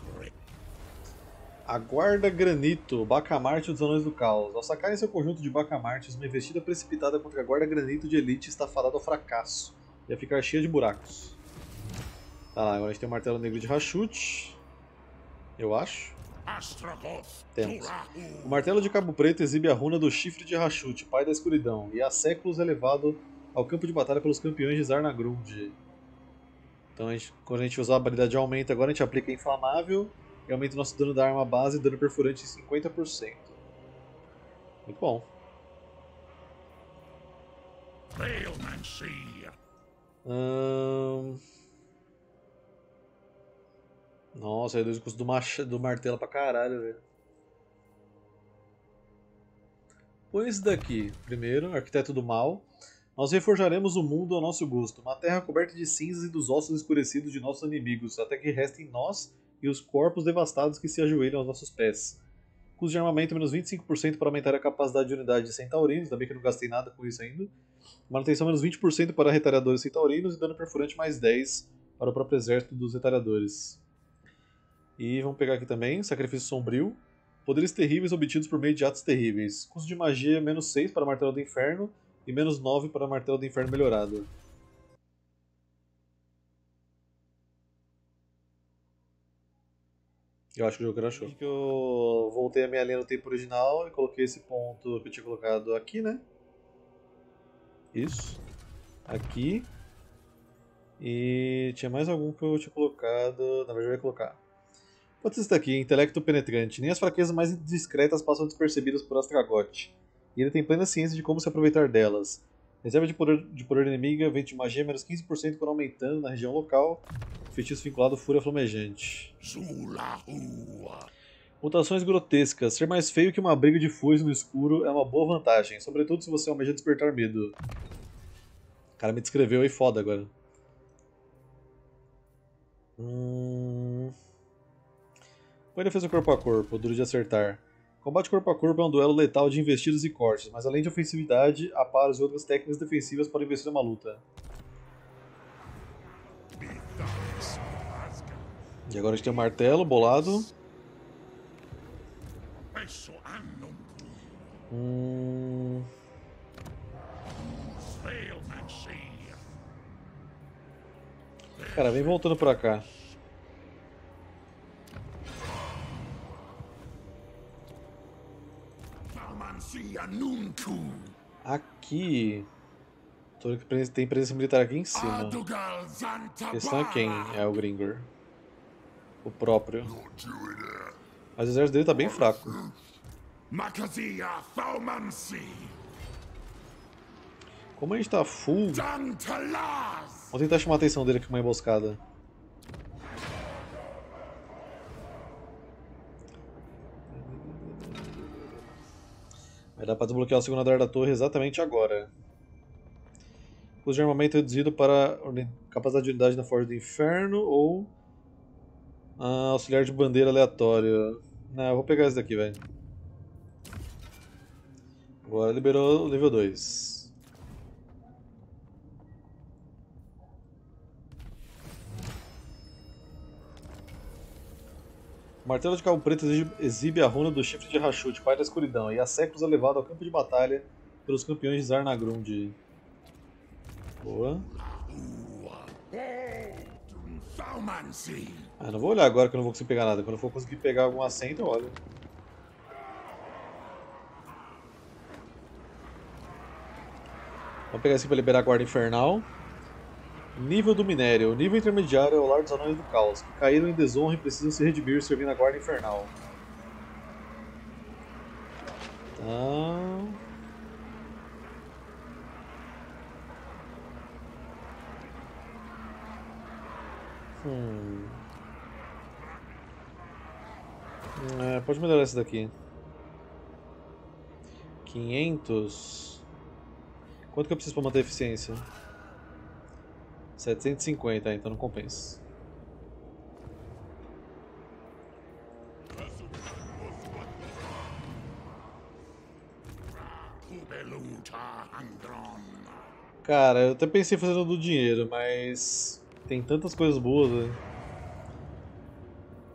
Aguarda Granito, Bacamarte dos Anões do Caos. Ao sacarem seu conjunto de Bacamartes, uma investida precipitada contra a Guarda Granito de Elite está fadada ao fracasso e a ficar cheia de buracos. Tá lá, agora a gente tem o Martelo Negro de Hashut. Eu acho. Temos. O Martelo de Cabo Preto exibe a runa do Chifre de Hashut, Pai da Escuridão, e há séculos é levado ao campo de batalha pelos campeões de Zarnagrund. Então a gente, quando a gente usar a habilidade de aumento agora, a gente aplica Inflamável. E aumenta o nosso dano da arma base e dano perfurante em cinquenta por cento. Muito bom. Hum... Nossa, reduz o custo do, macho, do martelo pra caralho, velho. Põe esse daqui. Primeiro, Arquiteto do Mal. Nós reforjaremos o mundo ao nosso gosto. Uma terra coberta de cinzas e dos ossos escurecidos de nossos inimigos. Até que restem nós... e os corpos devastados que se ajoelham aos nossos pés. Custo de armamento menos vinte e cinco por cento para aumentar a capacidade de unidade de centaurinos, ainda bem que eu não gastei nada com isso ainda. Manutenção menos vinte por cento para retalhadores centaurinos e dano perfurante mais dez para o próprio exército dos retalhadores. E vamos pegar aqui também, Sacrifício Sombrio. Poderes terríveis obtidos por meio de atos terríveis. Custo de magia menos seis para Martelo do Inferno e menos nove para Martelo do Inferno melhorado. Eu acho que o jogo crashou. Eu voltei a minha linha no tempo original e coloquei esse ponto que eu tinha colocado aqui, né? Isso. Aqui. E tinha mais algum que eu tinha colocado. Na verdade eu ia colocar. Pode ser isso daqui, intelecto penetrante. Nem as fraquezas mais discretas passam despercebidas por Astragoth. E ele tem plena ciência de como se aproveitar delas. Reserva de poder, de poder inimiga, vento de magia, menos quinze por cento quando aumentando na região local. Feitiço vinculado, fúria flamejante. Mutações grotescas. Ser mais feio que uma briga de foice no escuro é uma boa vantagem, sobretudo se você almeja despertar medo. O cara me descreveu aí foda agora. Hum... Põe defesa corpo a corpo, duro de acertar. Combate corpo a corpo é um duelo letal de investidas e cortes, mas além de ofensividade, há paros e outras técnicas defensivas para investir numa luta. E agora a gente tem o martelo bolado. Hum... Cara, vem voltando pra cá. Aqui. Tem presença militar aqui em cima. A questão é quem é o Grimgor. O próprio. Mas o exército dele tá bem fraco. Como a gente tá full. Vou tentar chamar a atenção dele aqui com uma emboscada. Vai dar pra desbloquear o segundo andar da torre exatamente agora. Custo de armamento reduzido para capacidade de unidade na Forja do Inferno ou ah, auxiliar de bandeira aleatório. Não, eu vou pegar esse daqui, velho. Agora liberou o nível dois. O martelo de cabo preto exibe a runa do chifre de Hashut, pai da escuridão, e há séculos é levado ao campo de batalha pelos campeões de Zarnagrund. Boa. Ah, não vou olhar agora que eu não vou conseguir pegar nada. Quando eu for conseguir pegar algum assento, eu olho. Vamos pegar assim para liberar a guarda infernal. Nível do minério. O nível intermediário é o lar dos anões do caos, que caíram em desonra e precisam se redimir servindo a guarda infernal. Então... Hum. É, pode melhorar essa daqui. quinhentos. Quanto que eu preciso para manter a eficiência? setecentos e cinquenta, então não compensa. Cara, eu até pensei em fazer do dinheiro, mas... Tem tantas coisas boas, velho.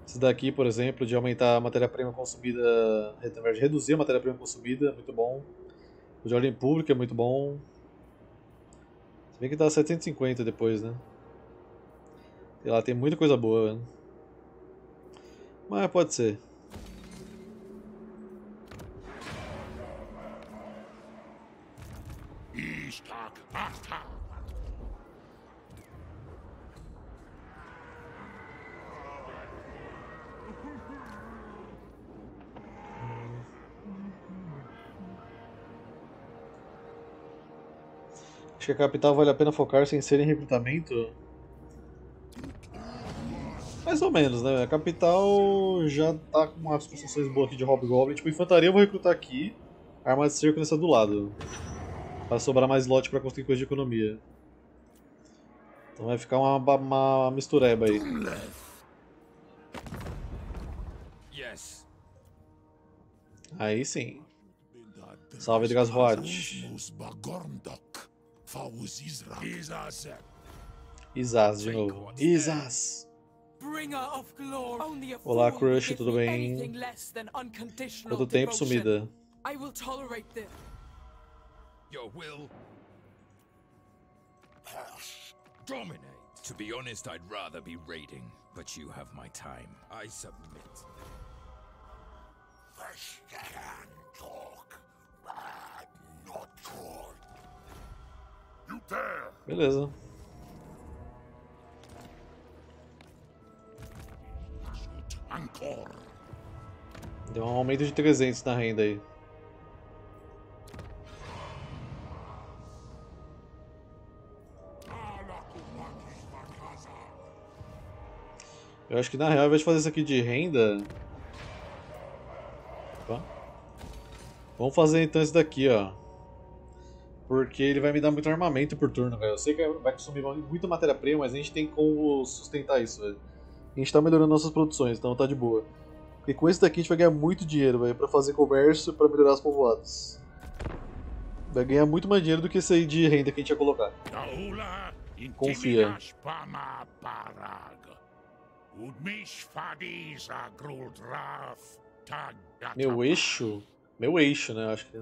Esse daqui, por exemplo, de aumentar a matéria-prima consumida, de reduzir a matéria-prima consumida, muito bom. O de ordem pública é muito bom. Se bem que dá setecentos e cinquenta depois, né? Sei lá, tem muita coisa boa, velho. Mas pode ser. Que a capital vale a pena focar sem ser em recrutamento? Mais ou menos, né? A capital já tá com umas construções boas aqui de Hobgoblin. Tipo, infantaria eu vou recrutar aqui, arma de cerco nessa do lado. Pra sobrar mais lote pra conseguir coisa de economia. Então vai ficar uma, uma mistureba aí. Aí sim. Salve de Gazul. Izaz de novo. Izaz! Olá, Crush, tudo bem? Quanto tempo, sumida? To be honest, I'd rather be raiding, but you have my time. I submit. Beleza. Deu um aumento de trezentos na renda aí. Eu acho que na real, ao invés de fazer isso aqui de renda, opa, vamos fazer então esse daqui, ó. Porque ele vai me dar muito armamento por turno, velho. Eu sei que vai consumir muita matéria-prima, mas a gente tem como sustentar isso, velho. A gente tá melhorando nossas produções, então tá de boa. Porque com esse daqui a gente vai ganhar muito dinheiro, velho, pra fazer comércio e pra melhorar os povoados. Vai ganhar muito mais dinheiro do que esse aí de renda que a gente ia colocar. Confia. Meu eixo? Meu eixo, né? Acho que.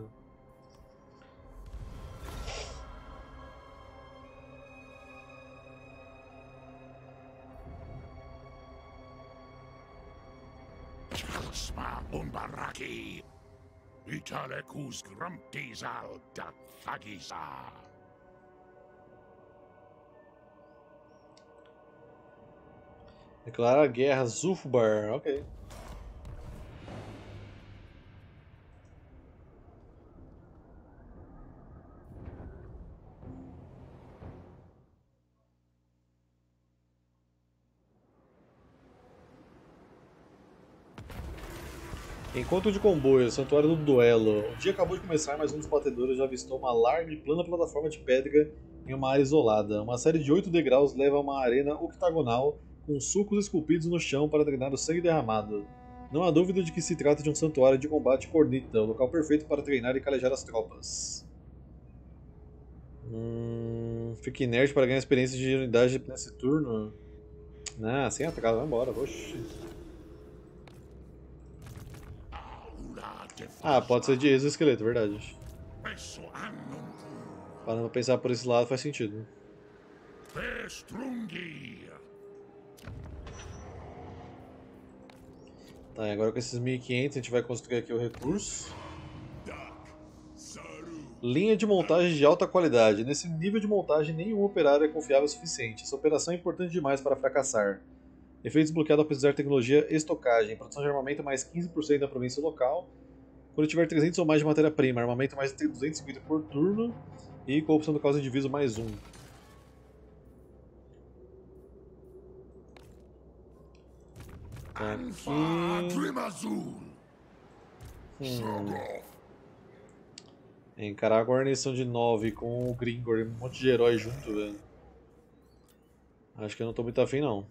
Declarar a guerra a Zulfbar, ok. Encontro de comboio, santuário do duelo. O dia acabou de começar, mas um dos batedores já avistou uma larga e plana plataforma de pedra em uma área isolada. Uma série de oito degraus leva a uma arena octagonal com sulcos esculpidos no chão para drenar o sangue derramado. Não há dúvida de que se trata de um santuário de combate cornita, o local perfeito para treinar e calejar as tropas. Hum, fique inerte para ganhar experiência de unidade nesse turno. Ah, sem atraso, vai embora, oxi. Ah, pode ser de exoesqueleto, verdade. Parando pra pensar por esse lado faz sentido. Tá, e agora com esses mil e quinhentos a gente vai construir aqui o recurso. Linha de montagem de alta qualidade. Nesse nível de montagem nenhum operário é confiável o suficiente. Essa operação é importante demais para fracassar. Efeito desbloqueado ao precisar de tecnologia estocagem. Produção de armamento mais quinze por cento da província local. Quando tiver trezentos ou mais de matéria-prima, armamento mais duzentos e cinquenta por turno. E corrupção do caos indiviso mais um. Aqui. Hum. Encarar a guarnição de nove com o Grimgor e um monte de herói junto, velho. Acho que eu não tô muito afim, não.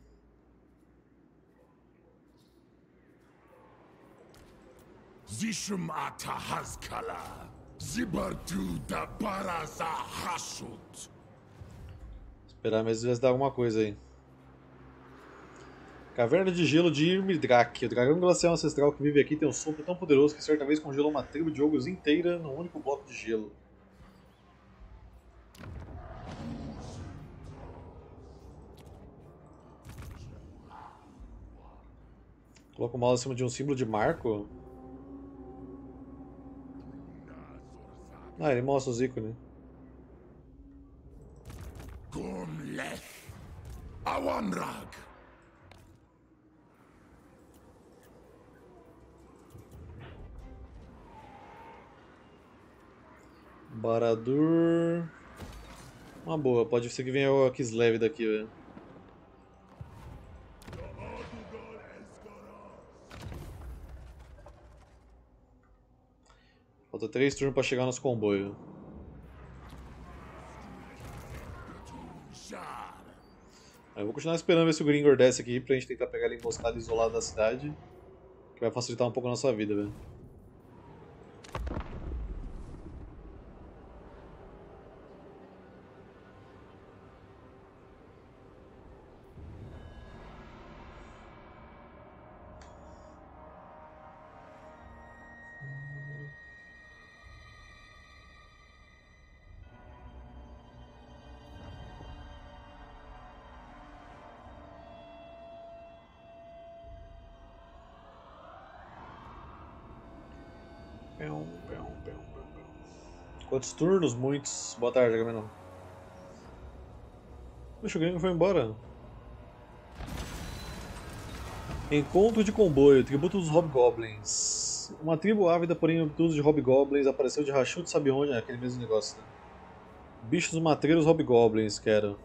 Zishum Atahaskala Zibartu da Baraza Hashut. Esperar mesmo ver se dá alguma coisa aí. Caverna de gelo de Irmidrak. O dragão glacial ancestral que vive aqui tem um sopro tão poderoso que certa vez congelou uma tribo de ogros inteira num único bloco de gelo. Coloca o mouse acima de um símbolo de marco. Ah, ele mostra os ícones. Gomleth Awandrag. Baradur. Uma boa, pode ser que venha o Kislev daqui, velho. Falta três turnos para chegar no nosso comboio. Eu vou continuar esperando ver se o Gringor desce aqui pra gente tentar pegar ele emboscado e isolado da cidade. Que vai facilitar um pouco a nossa vida, velho. Pão, pão, pão, pão. Quantos turnos? Muitos. Boa tarde, Agamenon. Deixa o Gringo foi embora. Encontro de comboio, tributo dos Hobgoblins. Uma tribo ávida, porém obtusa de Hobgoblins, apareceu de Hashut, sabe onde? É aquele mesmo negócio, né? Bichos matreiros Hobgoblins, quero.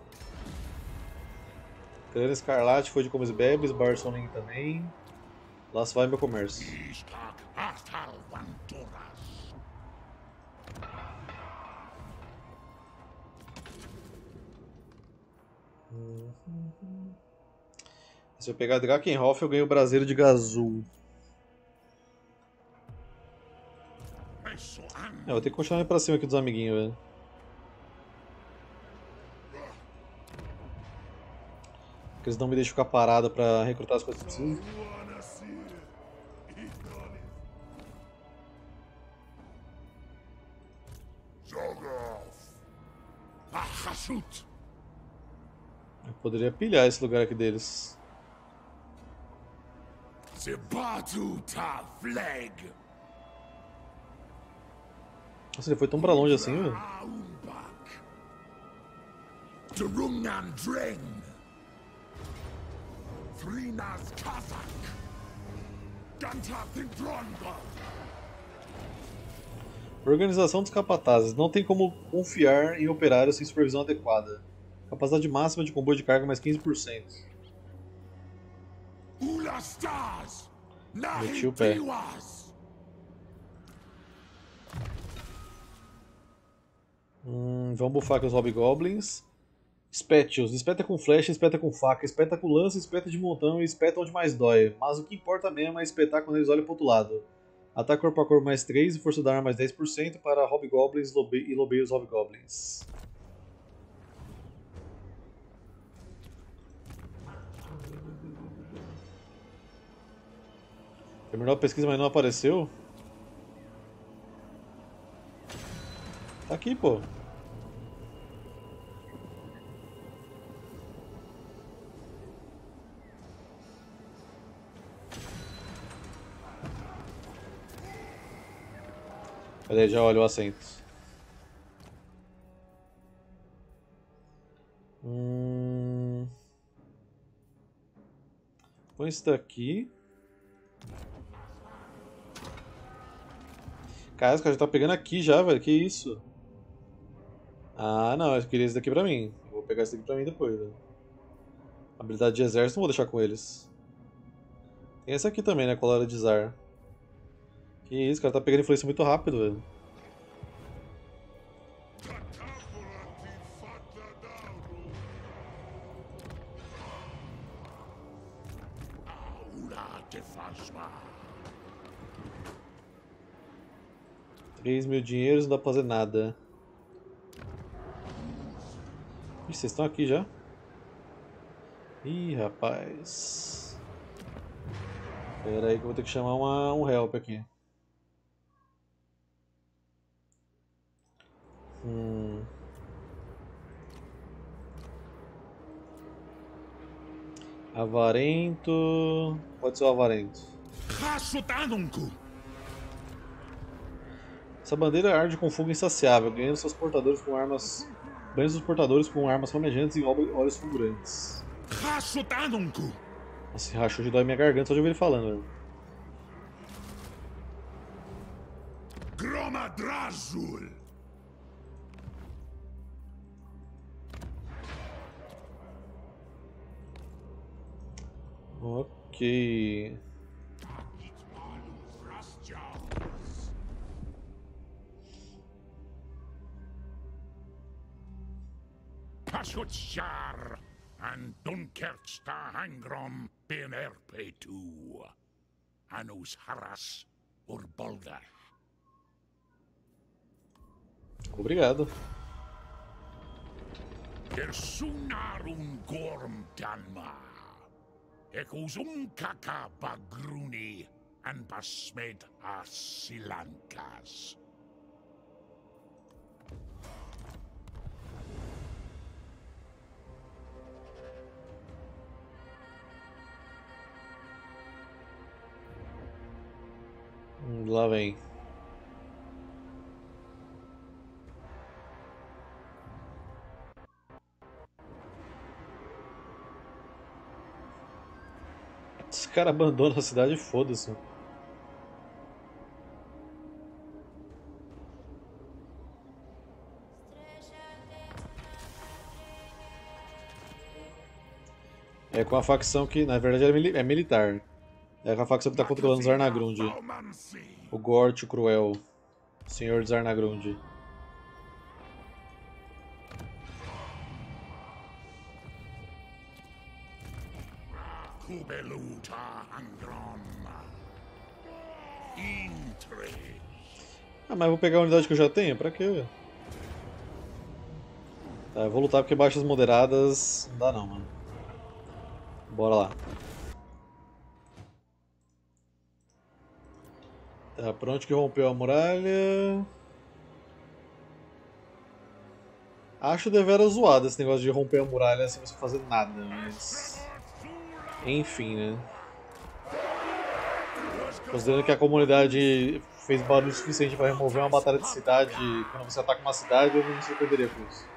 Clã Escarlate foi de Comes e Bebes, Barsonin também. Lá se vai meu comércio. Uhum. Se eu pegar Drakenhoff, eu ganho o braseiro de Gazul. É, eu vou ter que continuar pra cima aqui dos amiguinhos, velho. Porque eles não me deixam ficar parado pra recrutar as coisas que preciso. Eu poderia pilhar esse lugar aqui deles. Nossa, ele foi tão pra longe assim, velho. Organização dos capatazes. Não tem como confiar em operários sem supervisão adequada. Capacidade máxima de comboio de carga mais quinze por cento. Meti o pé. Hum, vamos bufar aqui os Hobgoblins. Espétios. Espeta com flecha, espeta com faca, espeta com lança, espeta de montão e espeta onde mais dói. Mas o que importa mesmo é espetar quando eles olham pro outro lado. Ataque corpo a corpo mais três e força da arma mais dez por cento para Hobgoblins lobe e lobeios Hobgoblins. Terminou a pesquisa, mas não apareceu? Tá aqui, pô. Peraí, já olho o assento. Hum... Põe isso daqui. Cara, esse cara já tá pegando aqui já, velho. Que isso? Ah, não. Eu queria esse daqui pra mim. Eu vou pegar esse daqui pra mim depois, velho. Habilidade de exército não vou deixar com eles. Tem essa aqui também, né? Colara de Zar. Que isso, cara. Tá pegando influência muito rápido, velho. três mil dinheiros, não dá pra fazer nada. Ih, vocês estão aqui já? Ih, rapaz. Pera aí que eu vou ter que chamar uma, um help aqui. Hum. Avarento. Pode ser o avarento. Essa bandeira arde com fogo insaciável, ganhando seus portadores com armas. Banhando seus portadores com armas flamejantes e olhos fulgurantes. Nossa, rachou de dói minha garganta só de ouvir ele falando. Gromadrazul. Ok. Obrigado. Lá vem. Os caras abandonam a cidade e foda-se. É com a facção que, na verdade, é, mili é militar. É com a facção que tá controlando Zarnagrund. O Gort, o Cruel. O Senhor de Zarnagrund. Ah, mas eu vou pegar a unidade que eu já tenho? Pra quê? Tá, eu vou lutar porque baixas moderadas não dá não, mano. Bora lá. Tá, pra onde que rompeu a muralha? Acho deveras zoado esse negócio de romper a muralha sem você fazer nada, mas... enfim, né? Considerando que a comunidade fez barulho suficiente para remover uma batalha de cidade, quando você ataca uma cidade, eu não me surpreenderia com isso.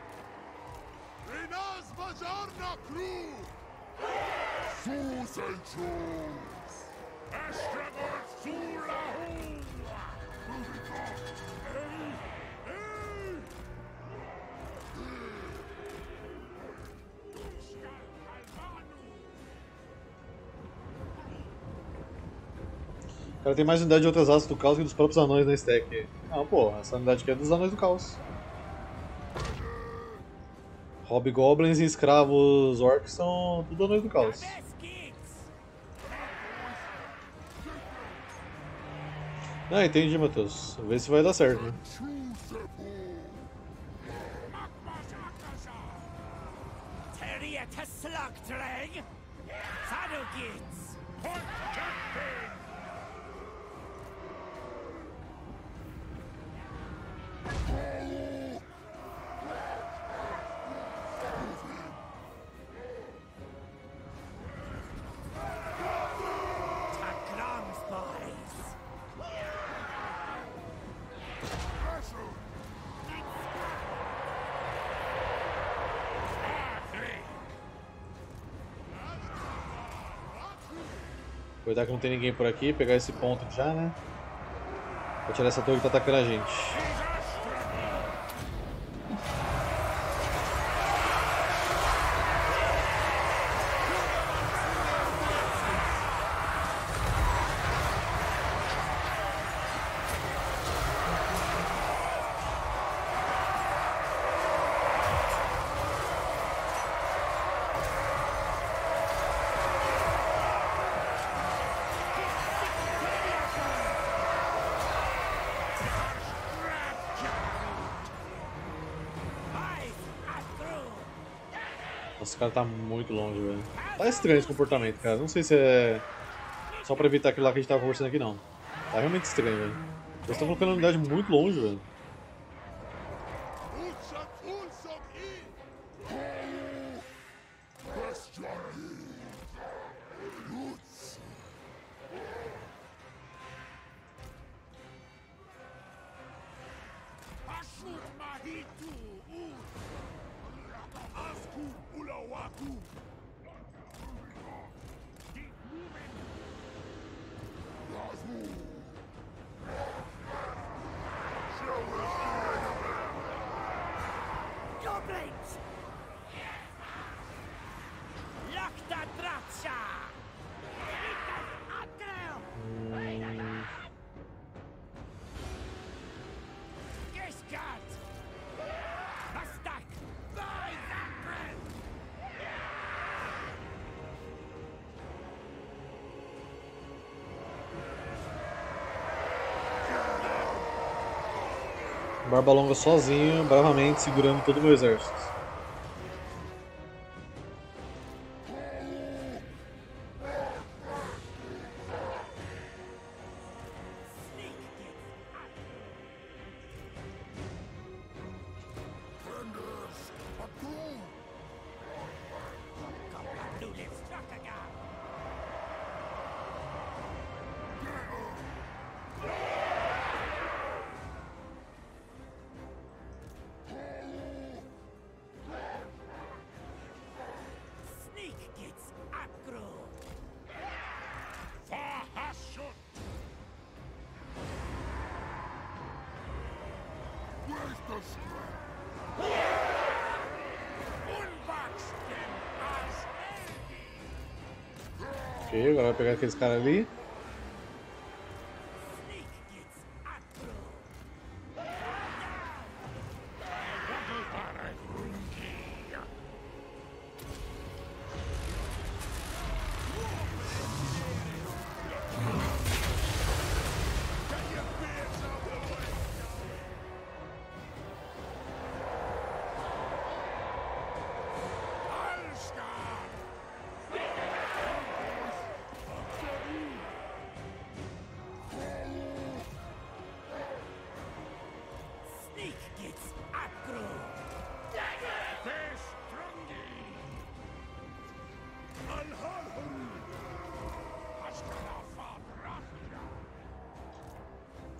Cara, tem mais unidade de outras asas do caos que dos próprios anões na stack. Não, porra, essa unidade aqui é dos anões do caos. Hobgoblins e escravos orcs são tudo anões do caos. Ah, entendi, Matheus. Vê se vai dar certo. Né? Cuidado que não tem ninguém por aqui, pegar esse ponto já, né? Vou tirar essa torre que tá atacando a gente. Esse cara tá muito longe, velho. Tá estranho esse comportamento, cara. Não sei se é só pra evitar aquilo lá que a gente tava conversando aqui, não. Tá realmente estranho, velho. Eles estão colocando a unidade muito longe, velho. Barba Longa sozinho, bravamente, segurando todo o meu exército. Ok, agora vai pegar aqueles caras ali.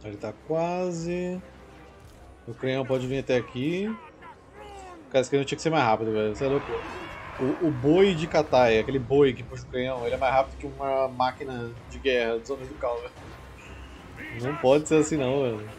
Ele tá quase. O Crayon pode vir até aqui. Cara, esse Crayon tinha que ser mais rápido, velho. Você é louco. O, o boi de Katai, aquele boi que puxa o Crayon, ele é mais rápido que uma máquina de guerra dos homens do caos, velho. Não pode ser assim, não, velho.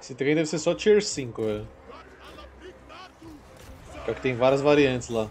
Esse trem deve ser só tier cinco, velho. Só que tem várias variantes lá.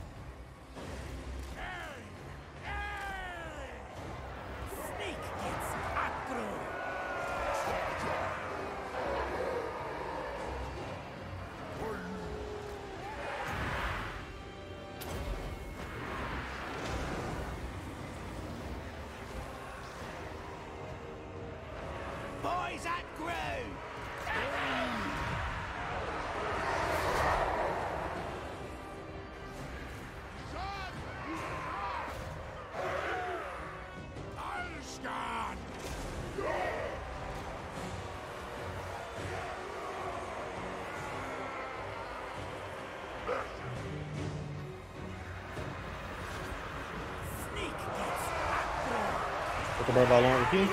Vou barbalão aqui.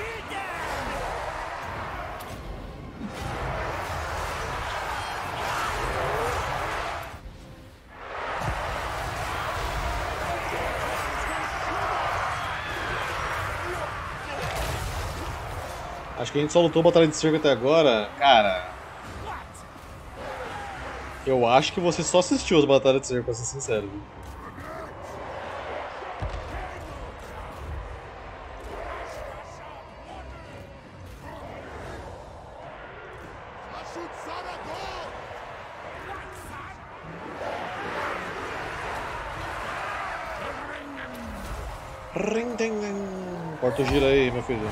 Acho que a gente só lutou batalha de cerco até agora. Cara, eu acho que você só assistiu as batalhas de cerco, pra ser sincero. Ring, ding, ding. Porta o giro aí, meu filho.